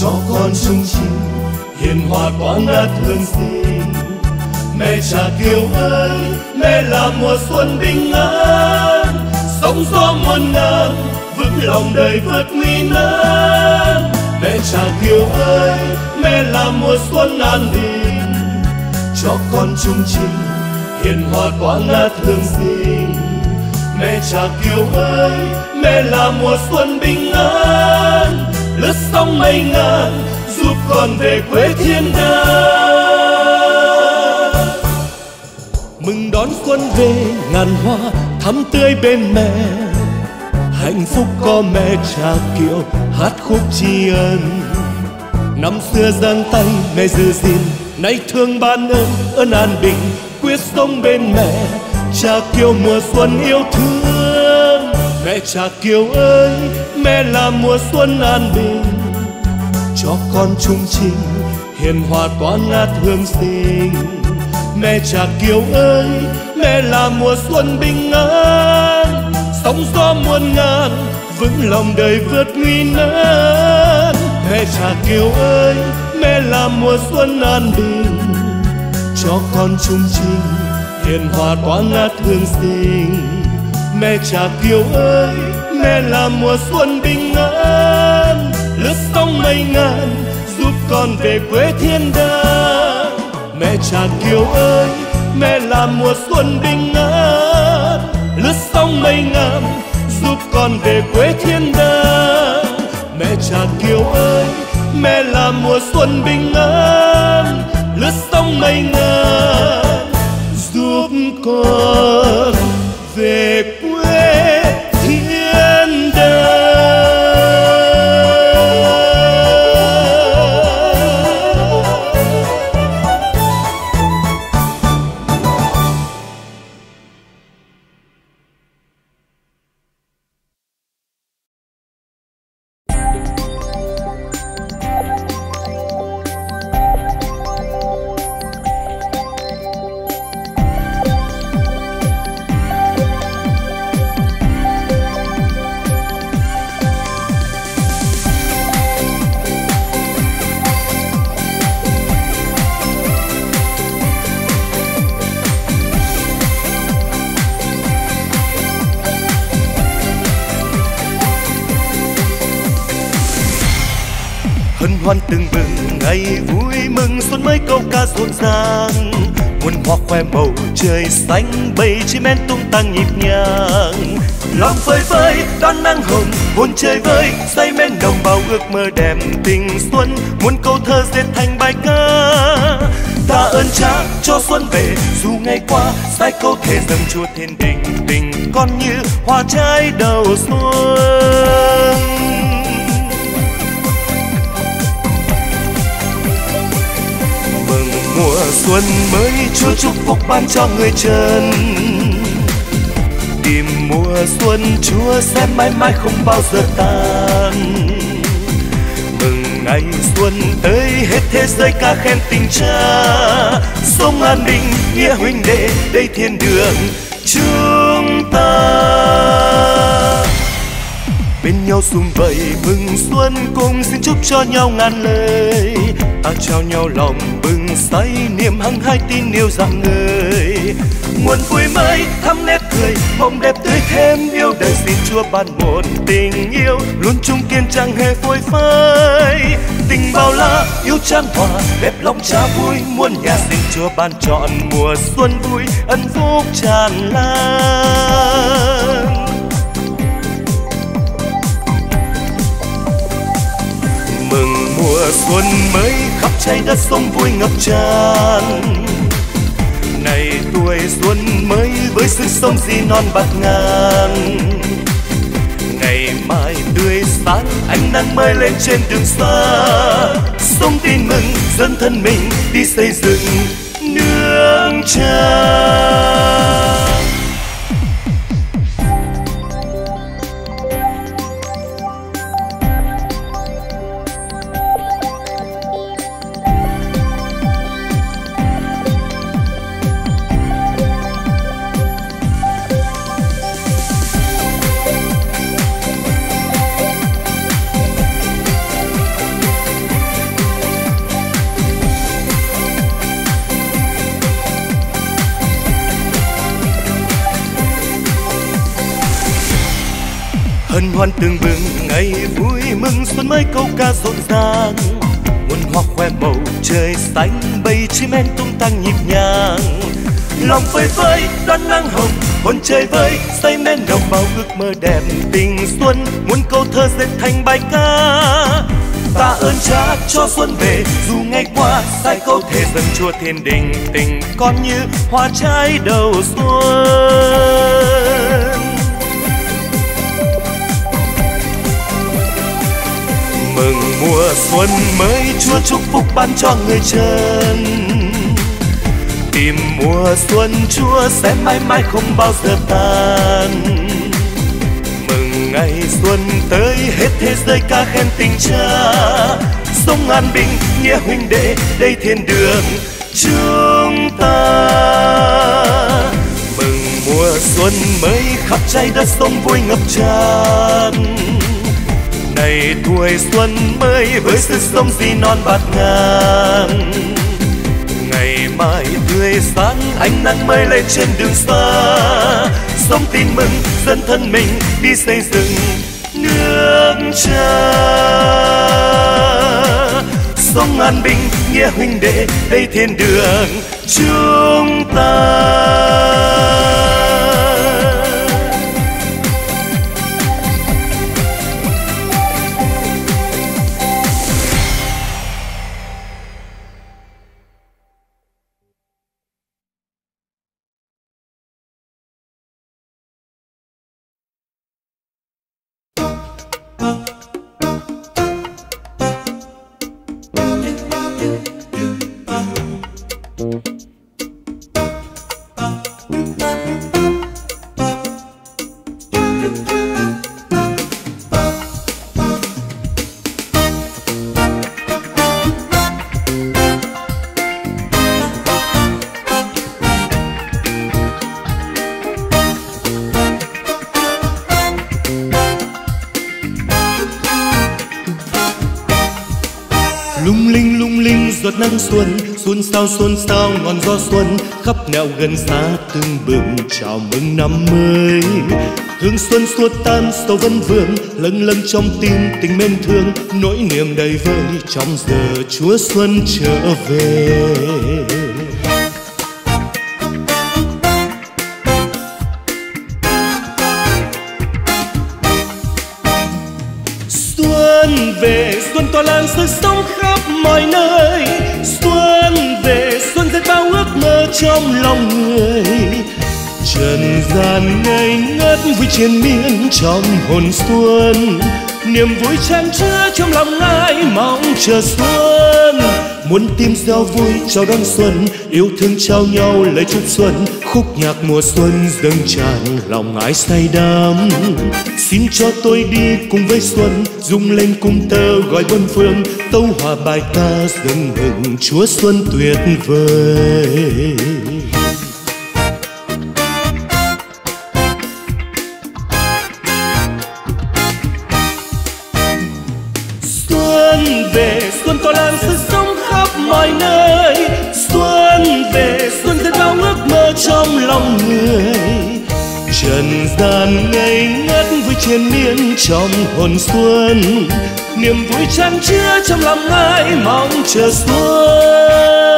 cho con chung trình hiền hòa quãng ngát thương sinh. Mẹ Trà Kiệu ơi, mẹ là mùa xuân bình an, sóng gió muôn ngàn vững lòng đời vượt nguy nan. Mẹ Trà Kiệu ơi, mẹ là mùa xuân an bình, cho con chung trình hiền hòa quãng ngát thương sinh. Mẹ Trà Kiệu ơi, mẹ là mùa xuân bình an, lướt sóng mây ngàn giúp con về quê thiên đàng. Mừng đón xuân về ngàn hoa thắm tươi bên mẹ, hạnh phúc có mẹ Trà Kiệu hát khúc tri ân. Năm xưa giang tay mẹ giữ gìn, nay thương ban ơn ơn an bình quyết sống bên mẹ Trà Kiệu mùa xuân yêu thương. Mẹ Trà Kiệu ơi, mẹ là mùa xuân an bình, cho con chung trình hiền hòa toan ngát hương sinh. Mẹ Trà Kiệu ơi, mẹ là mùa xuân bình an, sóng gió muôn ngàn vững lòng đời vượt nguy nan. Mẹ Trà Kiệu ơi, mẹ là mùa xuân an bình, cho con chung trình hiền hòa toan ngát hương sinh. Mẹ Trà Kiệu ơi, mẹ là mùa xuân bình an, lướt sóng mây ngàn giúp con về quê thiên đàng. Mẹ Trà Kiệu ơi, mẹ là mùa xuân bình an, lướt sóng mây ngàn giúp con về quê thiên đàng. Mẹ Trà Kiệu ơi, mẹ là mùa xuân bình an, lướt sóng mây ngàn giúp con về quê thiên đàng. Hoan từng mừng ngày vui mừng xuân mới câu ca rộn ràng, muôn hoa khoe màu trời xanh bay chim én tung tăng nhịp nhàng. Lòng phơi phới đón nắng hồng hồn chơi vơi say men đồng bào ước mơ đẹp tình xuân, muốn câu thơ dệt thành bài ca. Ta ơn cha cho xuân về dù ngày qua sai câu thể dâng chúa thiên đình tình con như hoa trái đầu xuân. Mùa xuân mới Chúa chúc phúc ban cho người trần, tìm mùa xuân Chúa sẽ mãi mãi không bao giờ tan. Mừng ngày xuân tới hết thế giới ca khen tình cha, sống an bình nghĩa huynh đệ đây thiên đường chúng ta. Bên nhau sum vầy mừng xuân cùng xin chúc cho nhau ngàn lời, ta trao nhau lòng bừng say niềm hăng hái tin yêu rằng người. Nguồn vui mới thắm nét cười mộng đẹp tươi thêm yêu đời, xin Chúa ban một tình yêu luôn chung kiên chẳng hề phôi phai. Tình bao la yêu chan hòa đẹp lòng cha vui muôn nhà, xin Chúa ban trọn mùa xuân vui ân phúc tràn lan. Mừng mùa xuân mới khắp trái đất sông vui ngập tràn, này tuổi về xuân mới với sức sống di non bạt ngàn. Ngày mai tươi sáng ánh nắng mới lên trên đường xa, sống tin mừng dân thân mình đi xây dựng nước cha. Hân hoan tương bừng ngày vui mừng xuân mới câu ca rộn ràng, muôn hoa khoe màu trời xanh bay chim én tung tăng nhịp nhàng, lòng phơi phới đón nắng hồng hồn trời vơi say men đồng bào ước mơ đẹp tình xuân muốn câu thơ dệt thành bài ca. Ta ơn cha cho xuân về dù ngày qua sai câu thề dân chùa thiên đình tình con như hoa trái đầu xuân. Mừng mùa xuân mới Chúa chúc phúc ban cho người trần, tìm mùa xuân Chúa sẽ mãi mãi không bao giờ tan. Mừng ngày xuân tới hết thế giới ca khen tình cha, sống an bình nghĩa huynh đệ đây thiên đường chúng ta. Mừng mùa xuân mới khắp trái đất sống vui ngập tràn, ngày tuổi xuân mới với sức sống di non bạt ngàn. Ngày mai tươi sáng ánh nắng mới lên trên đường xa, sống tin mừng dân thân mình đi xây dựng nước cha. Sống an bình nghĩa huynh đệ đây thiên đường chúng ta. Nắng xuân xuân sao xuân sao ngọn gió xuân khắp nẻo gần xa tương bừng chào mừng năm mới. Hương xuân xua tan sầu vấn vương lâng lâng trong tim tình mến thương, nỗi niềm đầy vơi trong giờ Chúa xuân trở về. Xuân về xuân tỏa lan sức sống khắp mọi nơi, xuân về xuân dệt bao ước mơ trong lòng người. Trần gian ngây ngất vui triền miên trong hồn xuân, niềm vui chan chứa trong lòng ai mong chờ xuân. Muốn tim gieo vui chào đón xuân, yêu thương trao nhau lời chúc xuân, khúc nhạc mùa xuân dâng tràn lòng ai say đắm. Xin cho tôi đi cùng với xuân, rung lên cung tơ gọi bốn phương, tấu hòa bài ca dâng mừng Chúa xuân tuyệt vời. Xuân về xuân tỏa lan sức sống khắp mọi nơi, xuân về xuân dệt bao ước mơ trong lòng người. Trần gian ngây ngất vui triền miên trong hồn xuân, niềm vui chan chứa trong lòng ai mong chờ xuân.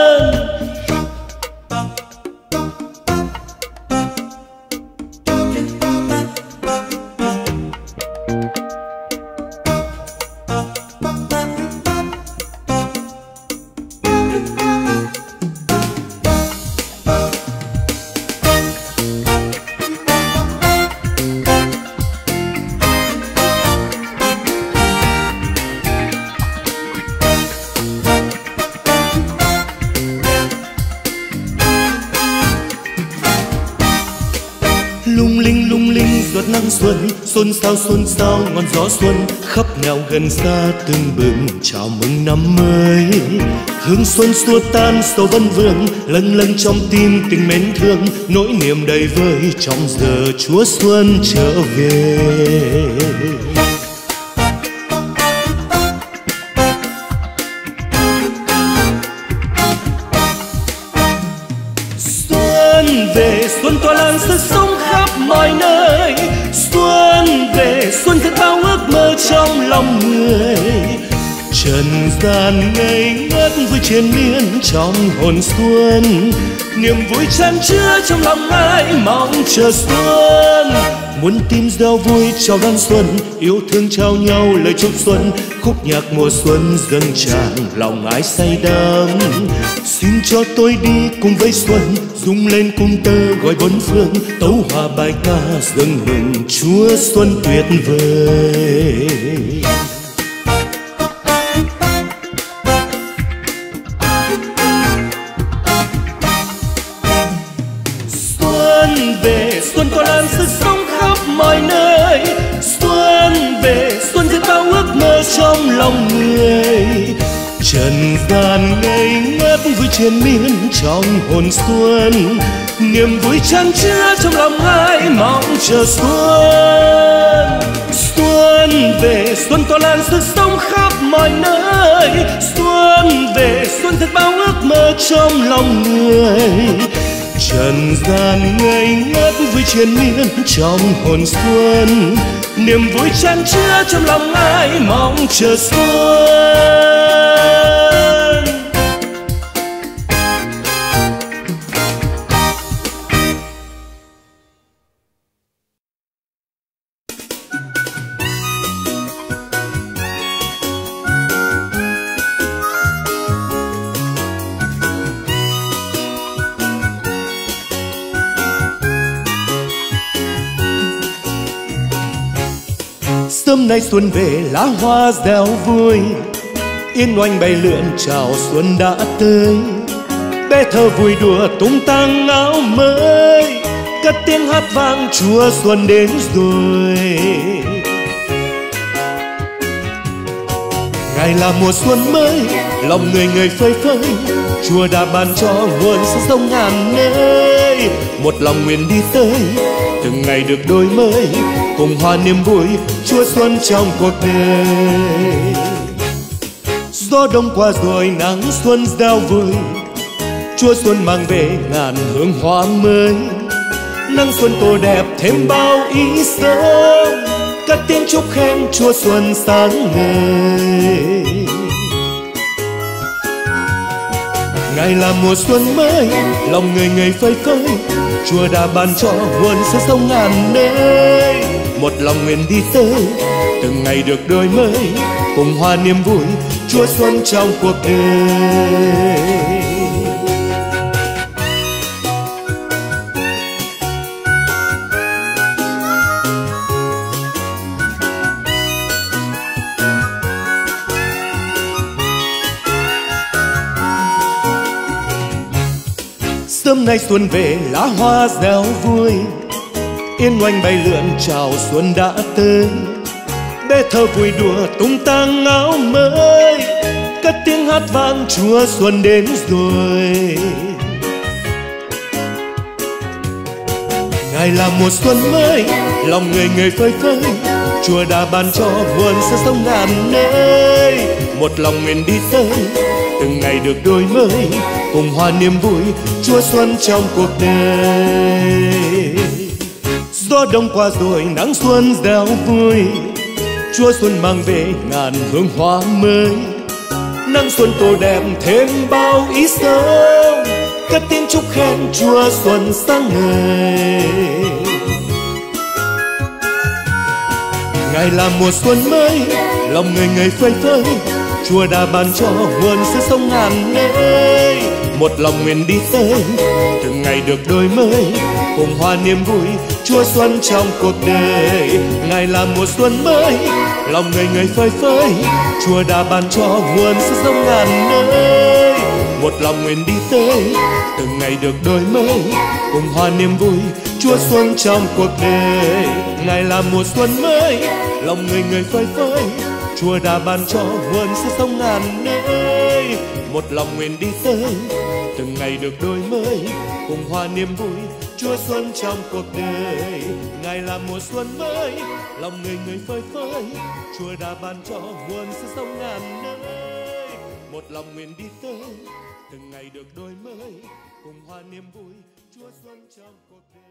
Lung linh lung linh giọt nắng xuân, xôn xao xôn xao ngọn gió xuân, khắp nẻo gần xa tưng bừng chào mừng năm mới. Hương xuân xua tan sầu vấn vương, lâng lâng trong tim tình mến thương, nỗi niềm đầy vơi trong giờ Chúa xuân trở về. Xuân tỏa lan sức sống khắp mọi nơi, xuân về xuân thật bao ước mơ trong lòng người. Trần gian ngây ngất vui triền miên trong hồn xuân, niềm vui chan chứa trong lòng ai mong chờ xuân. Muốn tim giao vui chào đón xuân, yêu thương trao nhau lời chúc xuân, khúc nhạc mùa xuân dâng tràn lòng ái say đắm. Xin cho tôi đi cùng với xuân, rung lên cung tơ gọi bốn phương, tấu hòa bài ca dâng mừng Chúa xuân tuyệt vời. Xuân về xuân tỏa lan sức sống khắp mọi nơi, xuân về xuân thật bao ước mơ trong lòng người. Trần gian ngây ngất vui triền miên trong hồn xuân, niềm vui chan chứa trong lòng ai mong chờ xuân. Xuân về xuân tỏa lan sức sống khắp mọi nơi, xuân về xuân thật bao ước mơ trong lòng người. Trần gian ngây ngất vui triền miên trong hồn xuân, niềm vui chan chứa trong lòng ai mong chờ xuân. Sớm nay xuân về lá hoa reo vui, yên oanh bay lượn chào xuân đã tới. Bé thơ vui đùa tung tăng áo mới, cất tiếng hát vang Chúa xuân đến rồi. Ngày là mùa xuân mới, lòng người người phơi phới, Chúa đã ban cho nguồn sức sống ngàn nơi. Một lòng nguyện đi tới, từng ngày được đổi mới, cùng hòa niềm vui Chúa xuân trong cuộc đời. Gió đông qua rồi nắng xuân giao vui, Chúa xuân mang về ngàn hương hoa mới. Nắng xuân tô đẹp thêm bao ý sớm, cất tiếng chúc khen Chúa xuân sáng ngời. Ngày là mùa xuân mới, lòng người người phơi phới, Chúa đã ban cho nguồn sức sống ngàn nơi. Một lòng nguyện đi tới, từng ngày được đổi mới, cùng hòa niềm vui Chúa xuân trong cuộc đời. Sớm nay xuân về lá hoa reo vui, yên oanh bay lượn chào xuân đã tới. Bé thơ vui đùa tung tăng áo mới, cất tiếng hát vang Chúa xuân đến rồi. Ngày là mùa xuân mới, lòng người người phơi phới, Chúa đã ban cho nguồn sức sống ngàn nơi. Một lòng nguyện đi tới, từng ngày được đổi mới, cùng hòa niềm vui Chúa xuân trong cuộc đời. Gió đông qua rồi nắng xuân reo vui, Chúa xuân mang về ngàn hương hoa mới. Nắng xuân tô đẹp thêm bao ý sớm, cất tiếng chúc khen Chúa xuân sáng ngời. Ngày là mùa xuân mới, lòng người người phơi phới, Chúa đã ban cho nguồn sức sống ngàn nơi. Một lòng nguyện đi tới, từng ngày được đổi mới, cùng hòa niềm vui Chúa xuân trong cuộc đời. Ngày là mùa xuân mới, lòng người người phơi phới, Chúa đã ban cho nguồn sức sống ngàn nơi. một lòng nguyện đi tới, từng ngày được đổi mới, cùng hòa niềm vui Chúa xuống trong cuộc đời. Ngài là mùa xuân mới, lòng người người phơi phới, Chúa đã ban cho nguồn sức sống ngàn nơi. Một lòng nguyện đi tới, từng ngày được đổi mới, cùng hòa niềm vui Chúa xuân trong cuộc đời. Ngài là mùa xuân mới, lòng người người phơi phới, Chúa đã ban cho nguồn sức sống ngàn nơi. Một lòng nguyện đi tới, từng ngày được đổi mới, cùng hòa niềm vui Chúa xuân trong cuộc đời.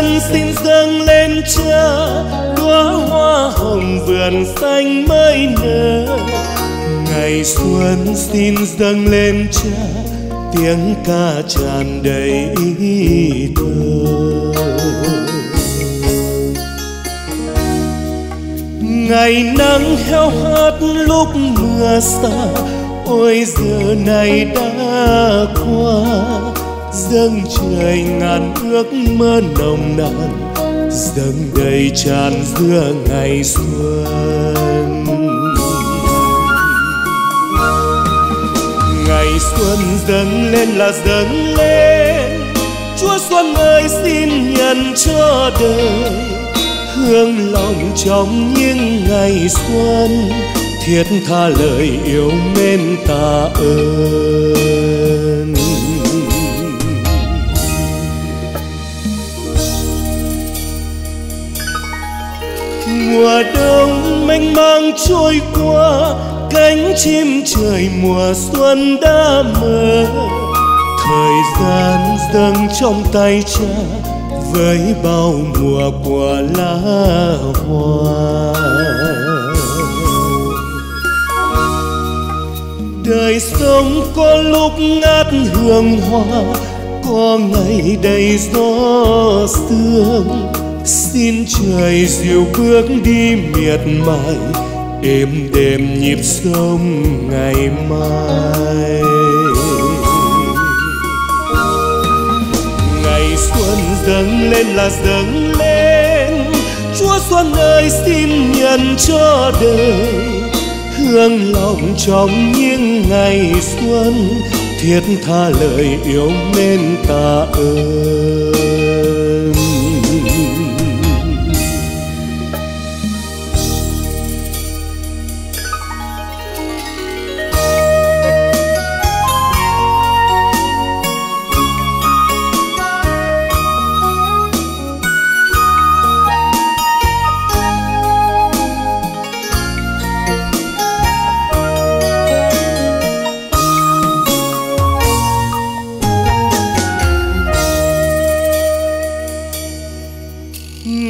dân xin dâng lên Cha, đóa hoa hồng vườn xanh mới nở. Ngày xuân xin dâng lên Cha, tiếng ca tràn đầy ý thơ. Ngày nắng heo hắt lúc mưa xa, ôi giờ này đã qua. Dâng trời ngàn ước mơ nồng nàn, dâng đầy tràn giữa ngày xuân. Ngày xuân dâng lên là dâng lên, Chúa Xuân ơi xin nhận cho đời. Hương lòng trong những ngày xuân, thiết tha lời yêu mến ta ơn. Mùa đông mênh mang trôi qua, cánh chim trời mùa xuân đã mơ. Thời gian dâng trong tay Cha, với bao mùa của lá hoa. Đời sống có lúc ngát hương hoa, có ngày đầy gió sương. Xin trời dìu bước đi miệt mài, êm đềm nhịp sống ngày mai. Ngày xuân dâng lên là dâng lên, Chúa Xuân ơi xin nhận cho đời. Hương lòng trong những ngày xuân, thiết tha lời yêu mến ta ơn.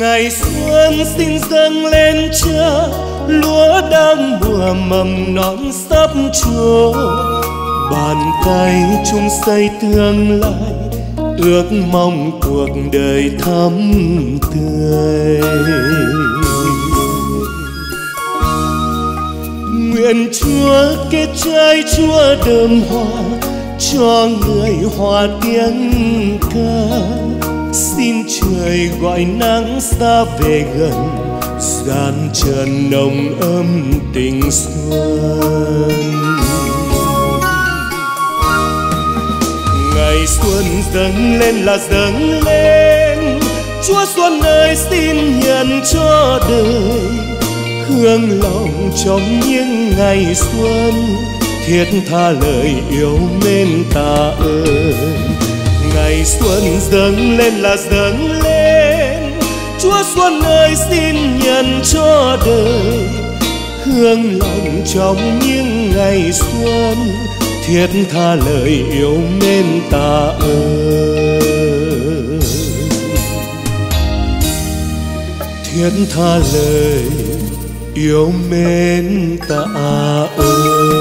Ngày xuân xin dâng lên Cha, lúa đang mùa mầm non sắp trổ. Bàn tay chung xây tương lai, ước mong cuộc đời thắm tươi. Nguyện Chúa kết trái Chúa đơm hoa, cho người hòa tiếng ca. Xin trời gọi nắng xa về gần, gian trần nồng ấm tình xuân. Ngày xuân dâng lên là dâng lên, Chúa Xuân ơi xin nhận cho đời. Hương lòng trong những ngày xuân, thiết tha lời yêu mến ta ơi. Ngày xuân dâng lên là dâng lên, Chúa Xuân ơi xin nhận cho đời. Hương lòng trong những ngày xuân, thiết tha lời yêu mến ta ơn. Thiết tha lời yêu mến ta ơn.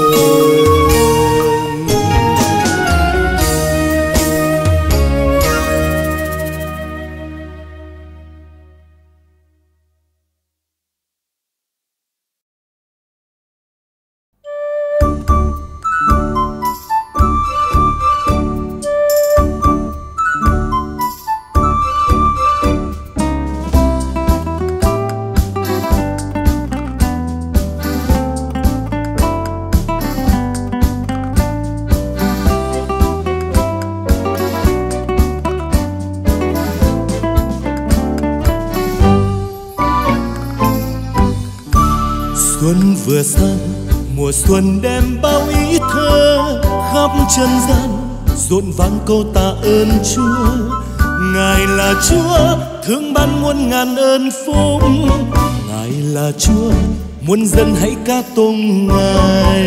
Vừa sang mùa xuân đem bao ý thơ khắp trần gian, rộn vang câu tạ ơn Chúa. Ngài là Chúa thương ban muôn ngàn ơn phúc, Ngài là Chúa muôn dân hãy ca tụng Ngài.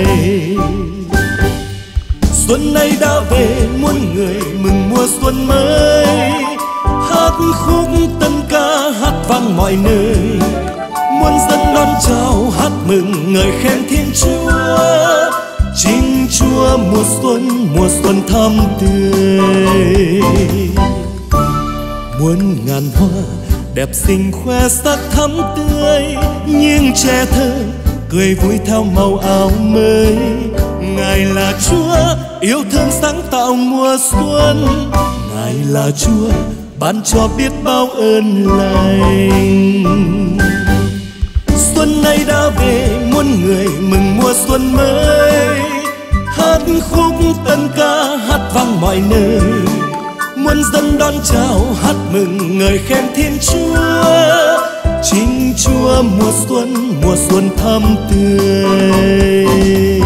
Xuân nay đã về muôn người mừng mùa xuân mới. hát khúc tân ca hát vang mọi nơi, muôn dân đón chào hát mừng ngợi khen Thiên Chúa. Chính Chúa mùa xuân, mùa xuân thắm tươi, muôn ngàn hoa đẹp xinh khoe sắc thắm tươi, nhưng trẻ thơ cười vui theo màu áo mới. Ngài là Chúa yêu thương sáng tạo mùa xuân, Ngài là Chúa ban cho biết bao ơn lành. Xuân nay đã về, muôn người mừng mùa xuân mới, hát khúc tân ca hát vang mọi nơi, muôn dân đón chào hát mừng ngợi khen Thiên Chúa. Chính Chúa mùa xuân, mùa xuân thắm tươi.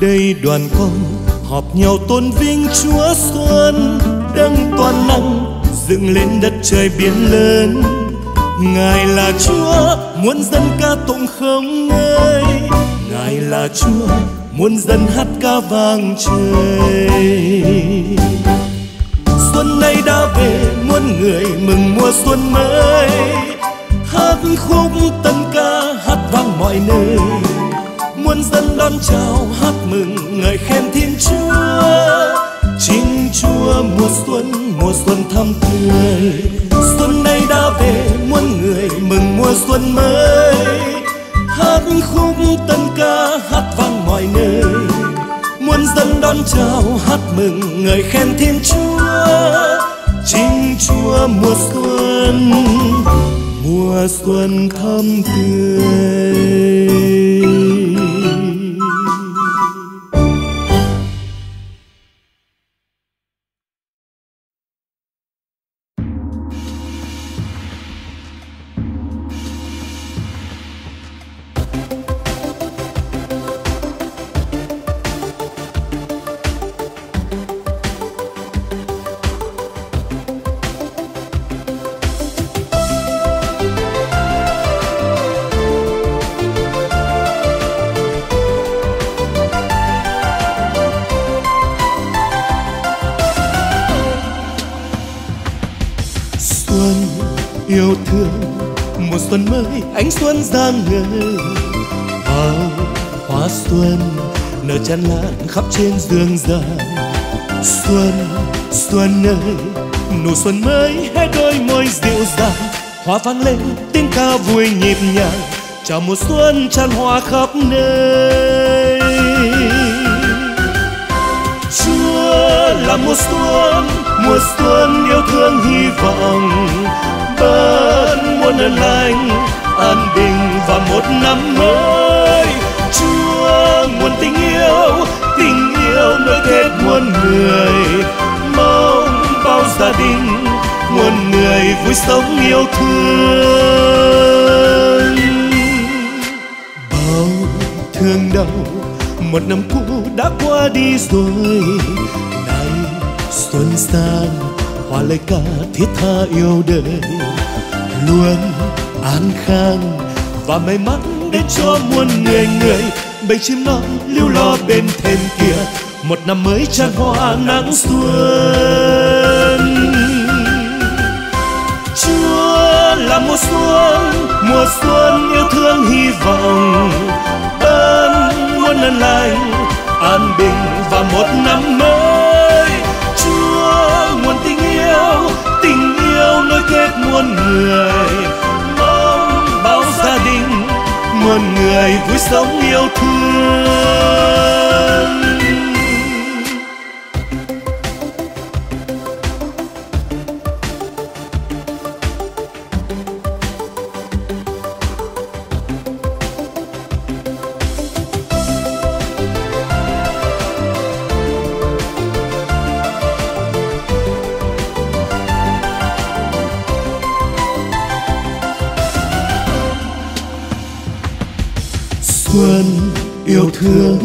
Đây đoàn con họp nhau tôn vinh Chúa xuân, đấng toàn năng dựng lên đất trời biển lớn. Ngài là Chúa muôn dân ca tụng không ngơi, Ngài là Chúa muôn dân hát ca vang trời. Xuân nay đã về, muôn người mừng mùa xuân mới, hát khúc tân ca hát vang mọi nơi, muôn dân đón chào hát mừng ngợi khen Thiên Chúa. Chính Chúa mùa xuân, mùa xuân thắm tươi, xuân nay đã về, muôn người mừng mùa xuân mới, hát khúc tân ca hát vang mọi nơi, muôn dân đón chào hát mừng ngợi khen Thiên Chúa. Chính Chúa mùa xuân, mùa xuân thắm tươi. Xuân mới ánh xuân rạng ngời, bao hoa xuân nở tràn lan khắp trên rừng già. Xuân xuân ơi, nụ xuân mới hé đôi môi dịu dàng, hoa vang lên tiếng ca vui nhịp nhàng, chào mùa xuân tràn hoa khắp nơi. Chúa là mùa xuân, mùa xuân yêu thương hy vọng, bớt muôn ơn lành, an bình và một năm mới. Chúa nguồn tình yêu, tình yêu nơi hết muôn người, mong bao gia đình muôn người vui sống yêu thương. Bao thương đau một năm cũ đã qua đi rồi, nay xuân sang hoa lời ca thiết tha yêu đời, luôn an khang và may mắn đến cho muôn người người. Bầy chim non lưu lo bên thềm kia, một năm mới tràn hoa nắng xuân. Chúa là mùa xuân, mùa xuân yêu thương hy vọng, ban muôn ơn lành, an bình và một năm mới. Chúa nguồn tình yêu, tình yêu nối kết muôn người, mong bao gia đình muôn người vui sống yêu thương. Xuân yêu thương,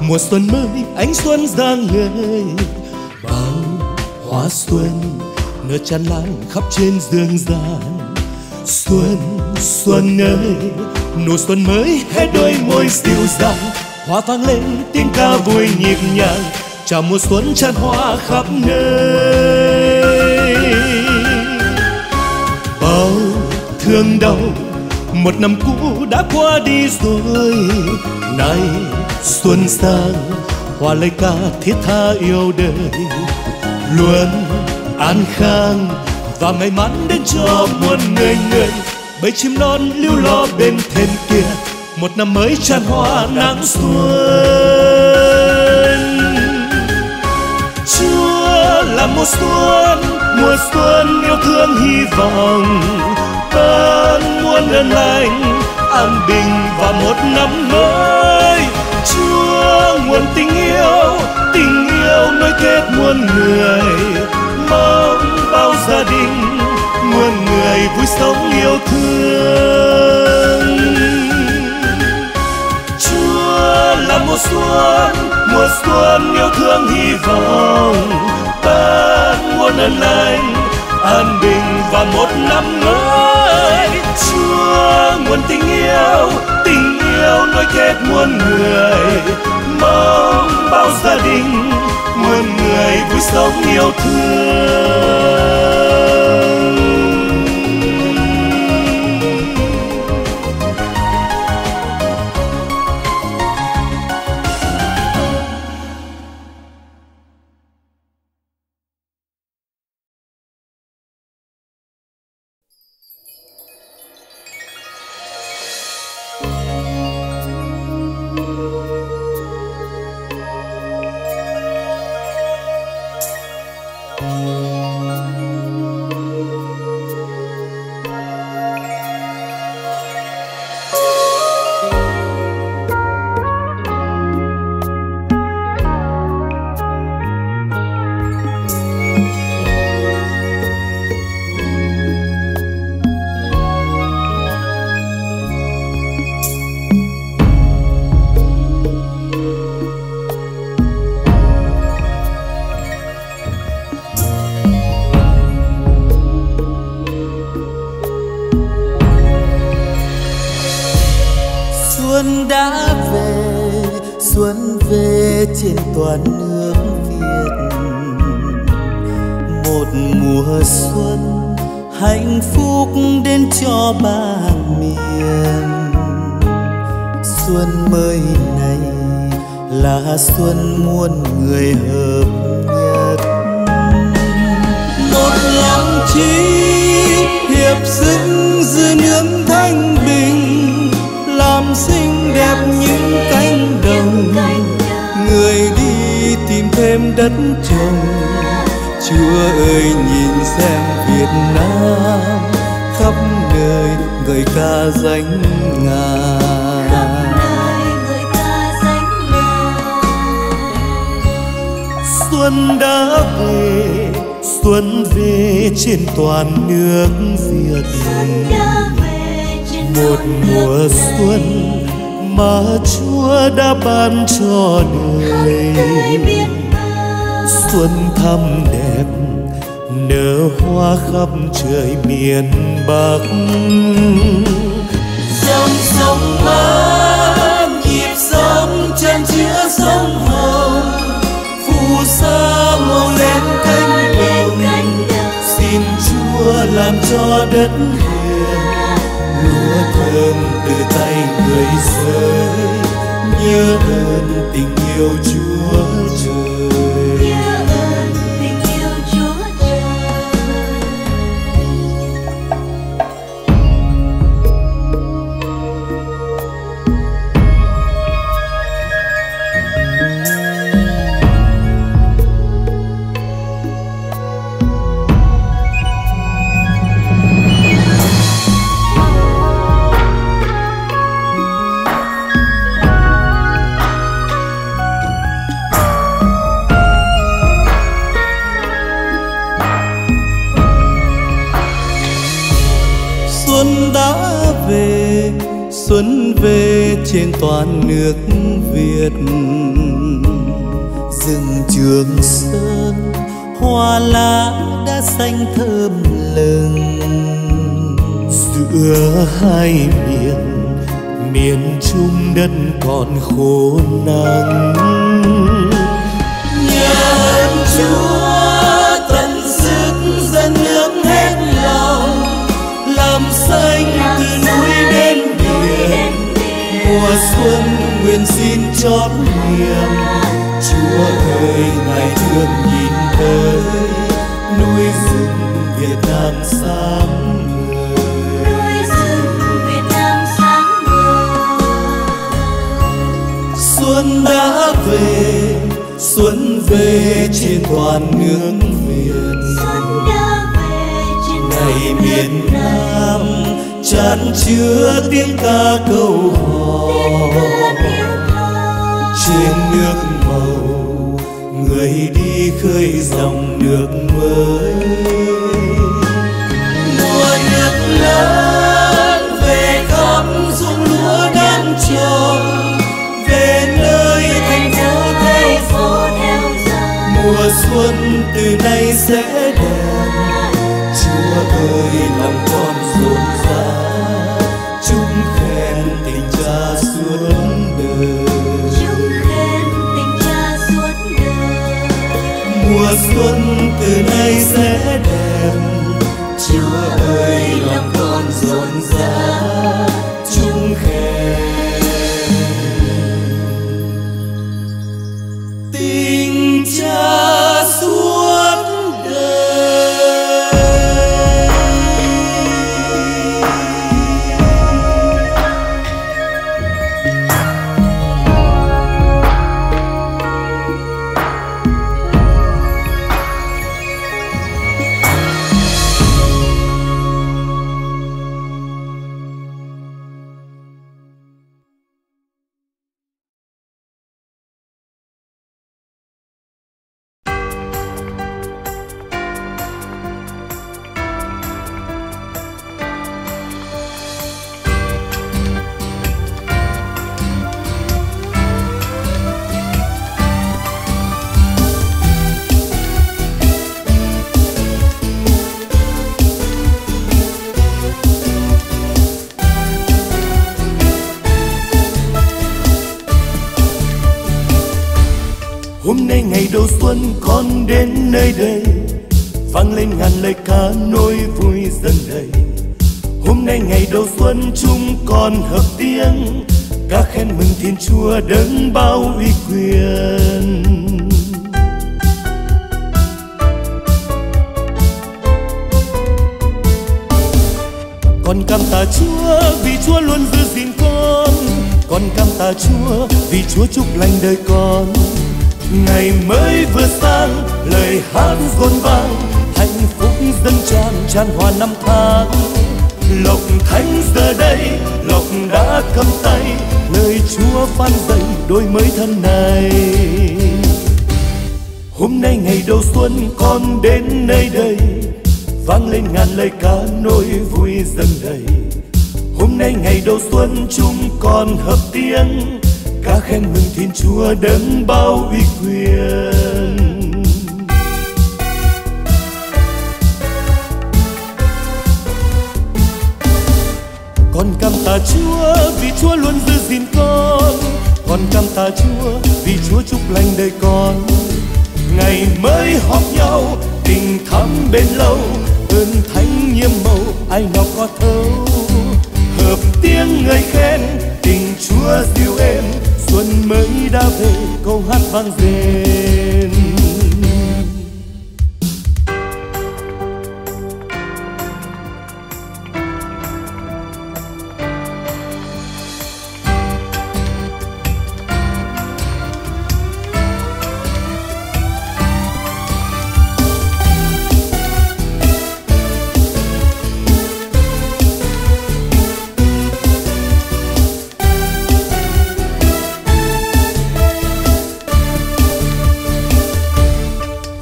mùa xuân mới ánh xuân rạng ngời, bao hoa xuân nở tràn lan khắp trên dương gian. Xuân xuân ơi, nụ xuân mới hé đôi môi dịu dàng, hoa vang lên tiếng ca vui nhịp nhàng, chào mùa xuân tràn hoa khắp nơi. Bao thương đau, một năm cũ đã qua đi rồi, nay xuân sang hoa lời ca thiết tha yêu đời, luôn an khang và may mắn đến cho muôn người người. Bầy chim non lưu lo bên thềm kia, một năm mới tràn hoa nắng xuân. Chúa là mùa xuân, mùa xuân yêu thương hy vọng, ban muôn ơn lành, an bình và một năm mới. Chúa nguồn tình yêu, tình yêu nối kết muôn người, mong bao gia đình muôn người vui sống yêu thương. Chúa là mùa xuân, mùa xuân yêu thương hy vọng, ban muôn ơn lành, an bình và một năm mới. Chúa nguồn tình yêu, tình yêu nối kết muôn người, mong bao gia đình muôn người vui sống yêu thương. xuân về trên toàn nước Việt. Rừng Trường Sơn hoa lá đã xanh thơm lừng, giữa hai miền miền Trung đất còn khô nắng. Nhớ ơn Chúa tận sức dân nước hết lòng, làm xanh từ núi đến biển, mùa xuân nguyện xin chót niềm. Chúa ơi ngày thương nhìn tới núi rừng Việt Nam sáng ngời. Xuân đã về, xuân về trên toàn nước Việt. Ngày miền Nam tràn chứa tiếng ca câu hò, trên nước màu người đi khơi dòng nước mới. Mùa nước lớn về khắp ruộng lúa đang trồng, về nơi thành phố thay phố theo giờ. Mùa xuân từ nay sẽ đẹp. Chúa ơi lòng con rộn rã, chúng khen tình Cha suốt đời. Mùa xuân từ nay sẽ đẹp. Chúa ơi lòng con rộn rã, chúng khen tình Cha suốt đời. Đầu xuân con đến nơi đây, vang lên ngàn lời ca nỗi vui dần đầy. Hôm nay ngày đầu xuân chúng con hợp tiếng ca khen mừng Thiên Chúa đấng bao uy quyền. Con cảm tạ Chúa vì Chúa luôn giữ gìn con. Con cảm tạ Chúa vì Chúa chúc lành đời con. Ngày mới vừa sang, lời hát rộn vang, hạnh phúc dân tràn tràn hòa năm tháng. Lộc thánh giờ đây, lộc đã cầm tay, lời Chúa phán dạy đôi mới thân này. Hôm nay ngày đầu xuân con đến nơi đây, vang lên ngàn lời ca nỗi vui dâng đầy. Hôm nay ngày đầu xuân chúng con hợp tiếng ca khen mừng Thiên Chúa đấng bao uy quyền. Con cảm tạ Chúa vì Chúa luôn giữ gìn con. Con cảm tạ Chúa vì Chúa chúc lành đời con. Ngày mới họp nhau, tình thắm bên lâu, ơn thánh nhiệm màu ai nào có thấu. Hợp tiếng người khen, tình Chúa dịu êm, xuân mới đã về câu hát vang lên.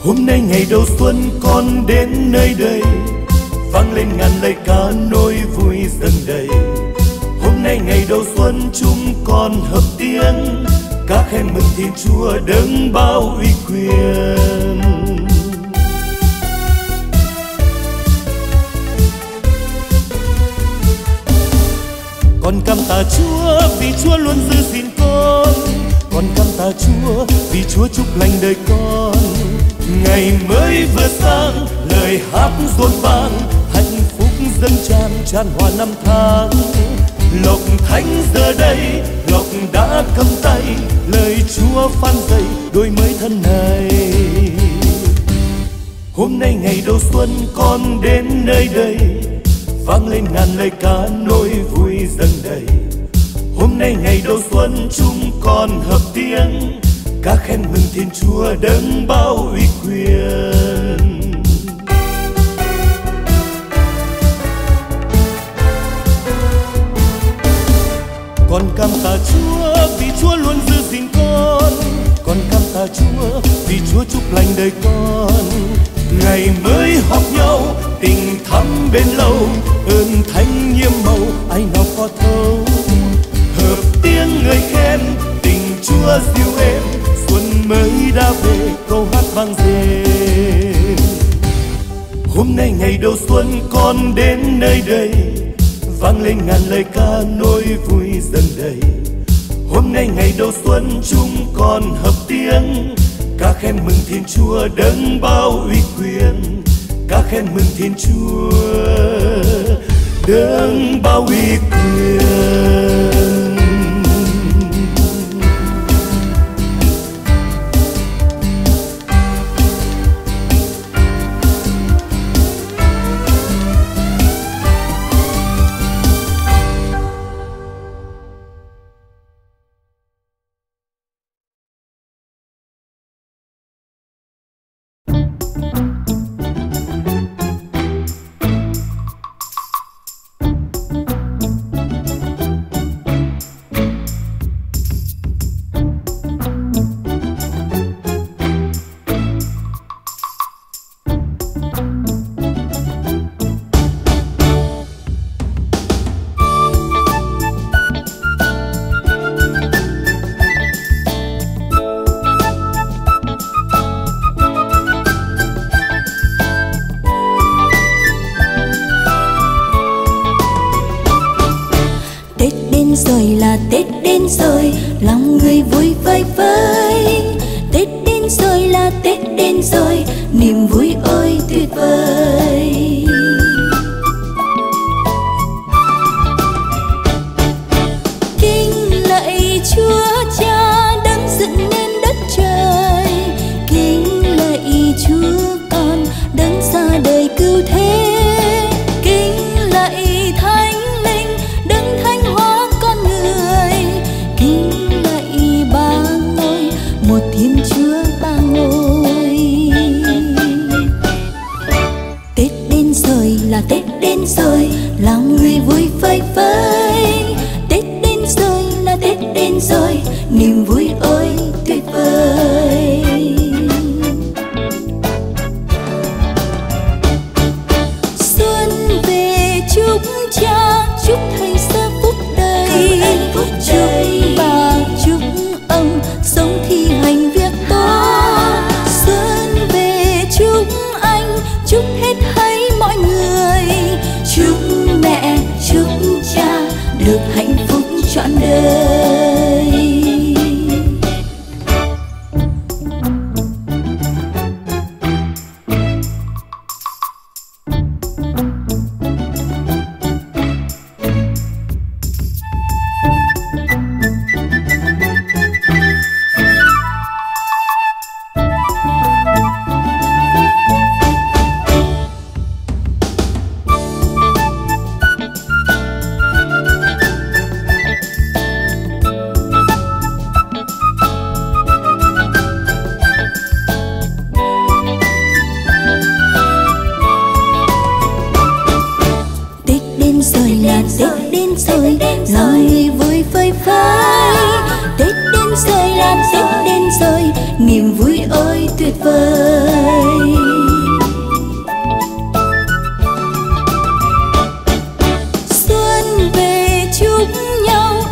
Hôm nay ngày đầu xuân con đến nơi đây, vang lên ngàn lời ca nỗi vui dâng đầy. Hôm nay ngày đầu xuân chúng con hợp tiếng các khen mừng Thiên Chúa đấng bao uy quyền. Con cảm tạ Chúa vì Chúa luôn giữ gìn con. Con cảm tạ Chúa vì Chúa chúc lành đời con. Ngày mới vừa sang, lời hát rộn vang, hạnh phúc dâng tràn tràn hòa năm tháng. Lộc thánh giờ đây, lộc đã cầm tay, lời Chúa phán dạy đôi mới thân này. Hôm nay ngày đầu xuân con đến nơi đây, vang lên ngàn lời ca nỗi vui dâng đầy. Hôm nay ngày đầu xuân chúng con hợp tiếng ca khen mừng Thiên Chúa đấng bao uy quyền. Con cảm tạ Chúa vì Chúa luôn giữ gìn con. Con cảm tạ Chúa vì Chúa chúc lành đời con. Ngày mới họp nhau, tình thắm bên lâu, ơn thánh nhiệm màu, ai nào có thấu. Hợp tiếng người khen, tình Chúa dịu êm, xuân mới đã về, câu hát vang dền. Hôm nay ngày đầu xuân con đến nơi đây, vang lên ngàn lời ca nỗi vui dâng đầy. Hôm nay ngày đầu xuân chúng con hợp tiếng ca khen mừng Thiên Chúa đấng bao uy quyền. Ca khen mừng Thiên Chúa đấng bao uy quyền. Chúc nhau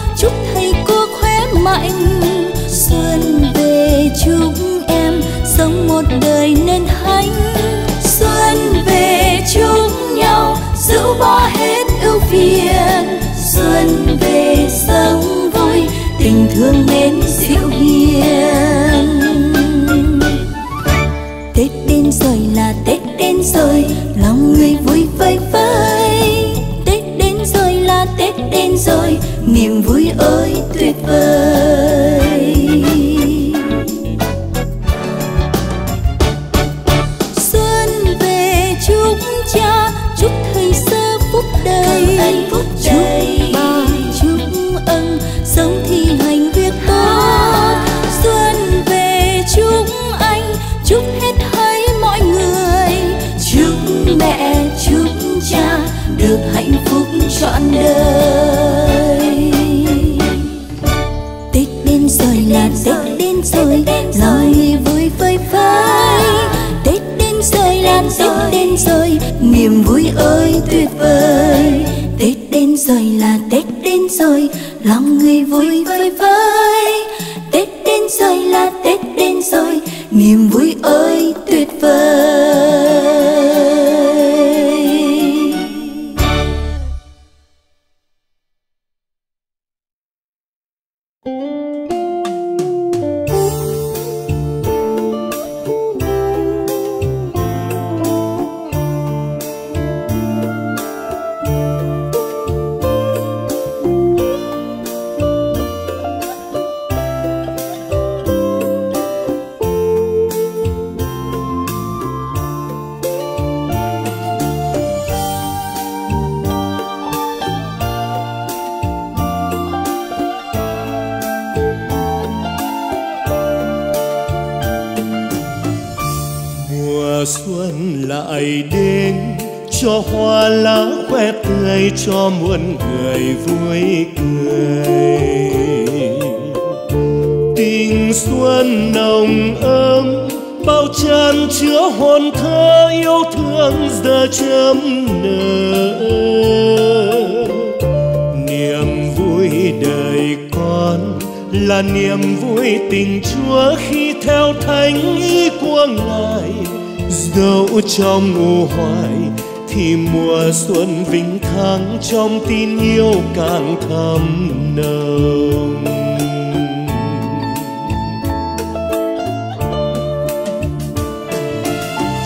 Kiệu hiền. Tết đến rồi là Tết đến rồi, lòng người vui vơi vơi. Tết đến rồi là Tết đến rồi, niềm vui ơi tuyệt vời. Xuân về chúc cha, chúc thầy sơ phúc đời, chúc bà chúc ân sống thi hành việc tốt. Xuân về chúc anh, chúc hết thảy mọi người, chúc mẹ chúc cha được hạnh phúc trọn đời. Tết đến rồi là Tết đến rồi, rồi vui vơi vơi. Tết đến rồi là Tết đến rồi, niềm vui ơi tuyệt vời. Tết đến rồi là Tết đến rồi, lòng người vui vơi vơi. Tết đến rồi là Tết đến rồi, niềm vui ơi tuyệt vời. Cho hoa lá khoe tươi, cho muôn người vui cười. Tình xuân nồng ấm bao tràn chứa hồn thơ yêu thương giờ chớm nở. Niềm vui đời con là niềm vui tình Chúa khi theo thánh ý của Ngài. Dẫu trong u hoài thì mùa xuân vĩnh thắng trong tin yêu càng thắm nồng.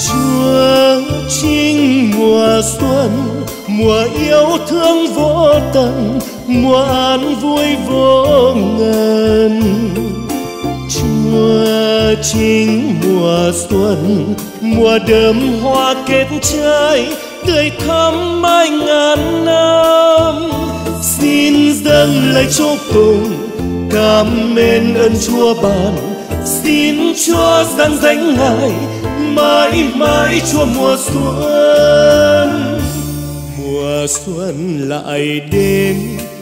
Chúa chính mùa xuân, mùa yêu thương vô tận, mùa an vui vô ngần. Chúa chính mùa xuân, mùa đơm hoa kết trái tươi thắm mãi ngàn năm. Xin dâng lời chúc tụng cảm ơn ơn Chúa ban, xin Chúa giáng danh Ngài mãi mãi Chúa mùa xuân. Mùa xuân lại đến,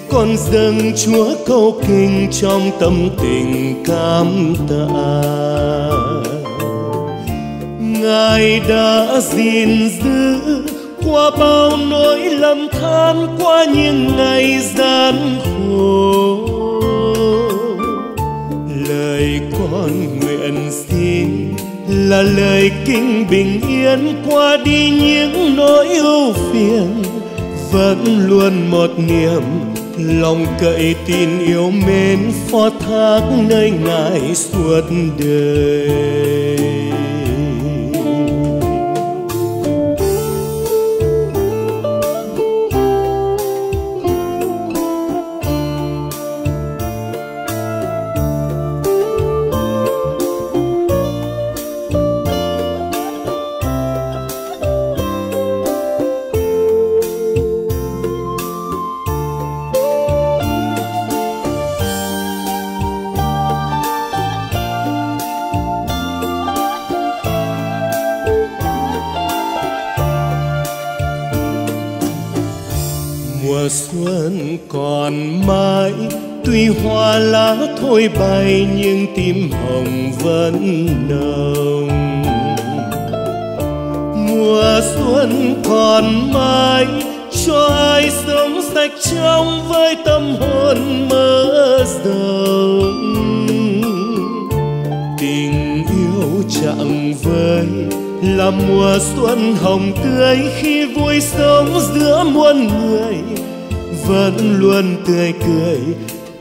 con dâng Chúa câu kinh trong tâm tình cảm tạ. Ngài đã gìn giữ qua bao nỗi lầm than, qua những ngày gian khổ. Lời con nguyện xin là lời kinh bình yên, qua đi những nỗi ưu phiền, vẫn luôn một niềm lòng cậy tin yêu mến phó thác nơi Ngài suốt đời. Còn mãi tuy hoa lá thôi bay nhưng tim hồng vẫn nồng. Mùa xuân còn mãi cho ai sống sạch trong với tâm hồn mơ rộng. Tình yêu chẳng vơi là mùa xuân hồng tươi, khi vui sống giữa muôn người vẫn luôn tươi cười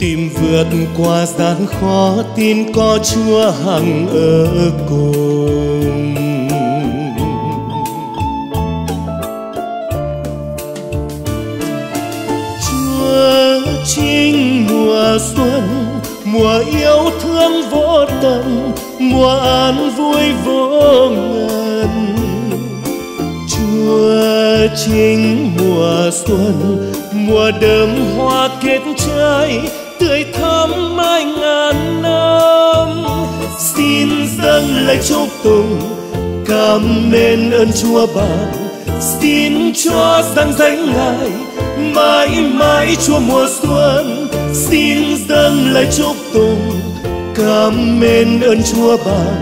tìm vượt qua gian khó, tin có Chúa hằng ở cùng. Chúa chính mùa xuân, mùa yêu thương vô tận, mùa an vui vô ngần. Chúa chính mùa xuân, mùa đơm hoa kết trái, tươi thắm mãi ngàn năm. Xin dâng lời chúc tụng, cảm ơn ơn Chúa ban. Xin cho rằng danh Ngài mãi mãi Chúa mùa xuân. Xin dâng lời chúc tụng, cảm ơn ơn Chúa ban.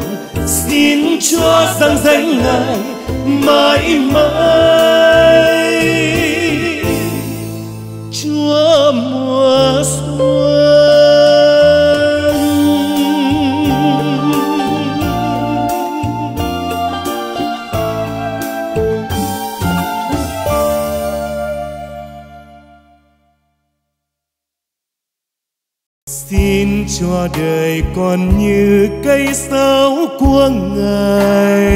Xin cho rằng danh Ngài mãi mãi Chúa mùa xuân. Xin cho đời con như cây sáo của Ngài,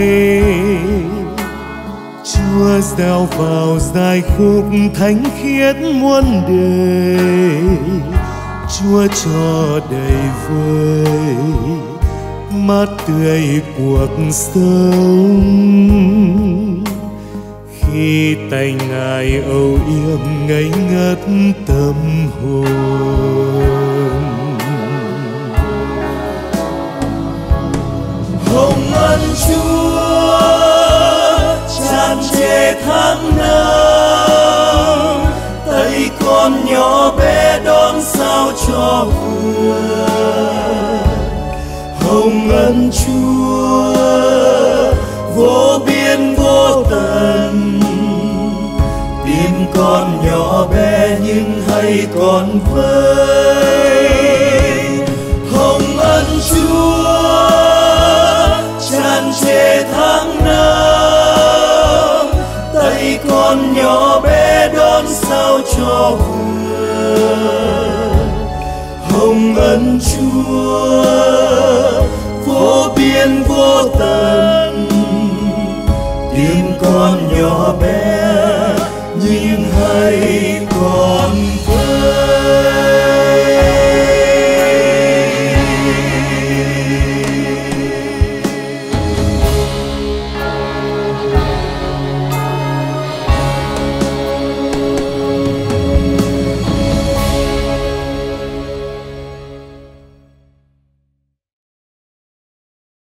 Chúa gieo vào giai khúc thánh khiết muôn đời. Chúa cho đầy vơi mát tươi cuộc sống, khi tay Ngài âu yếm ngây ngất tâm hồn. Hồng ân Chúa về tháng năm, tay con nhỏ bé đón sao cho vừa. Hồng ân Chúa vô biên vô tận, tim con nhỏ bé nhưng hay còn vơi. Hồng ân Chúa tràn trề tháng năm, con nhỏ bé đón sao cho vừa. Hồng ân Chúa vô biên vô tận, tim con nhỏ bé nhưng hay còn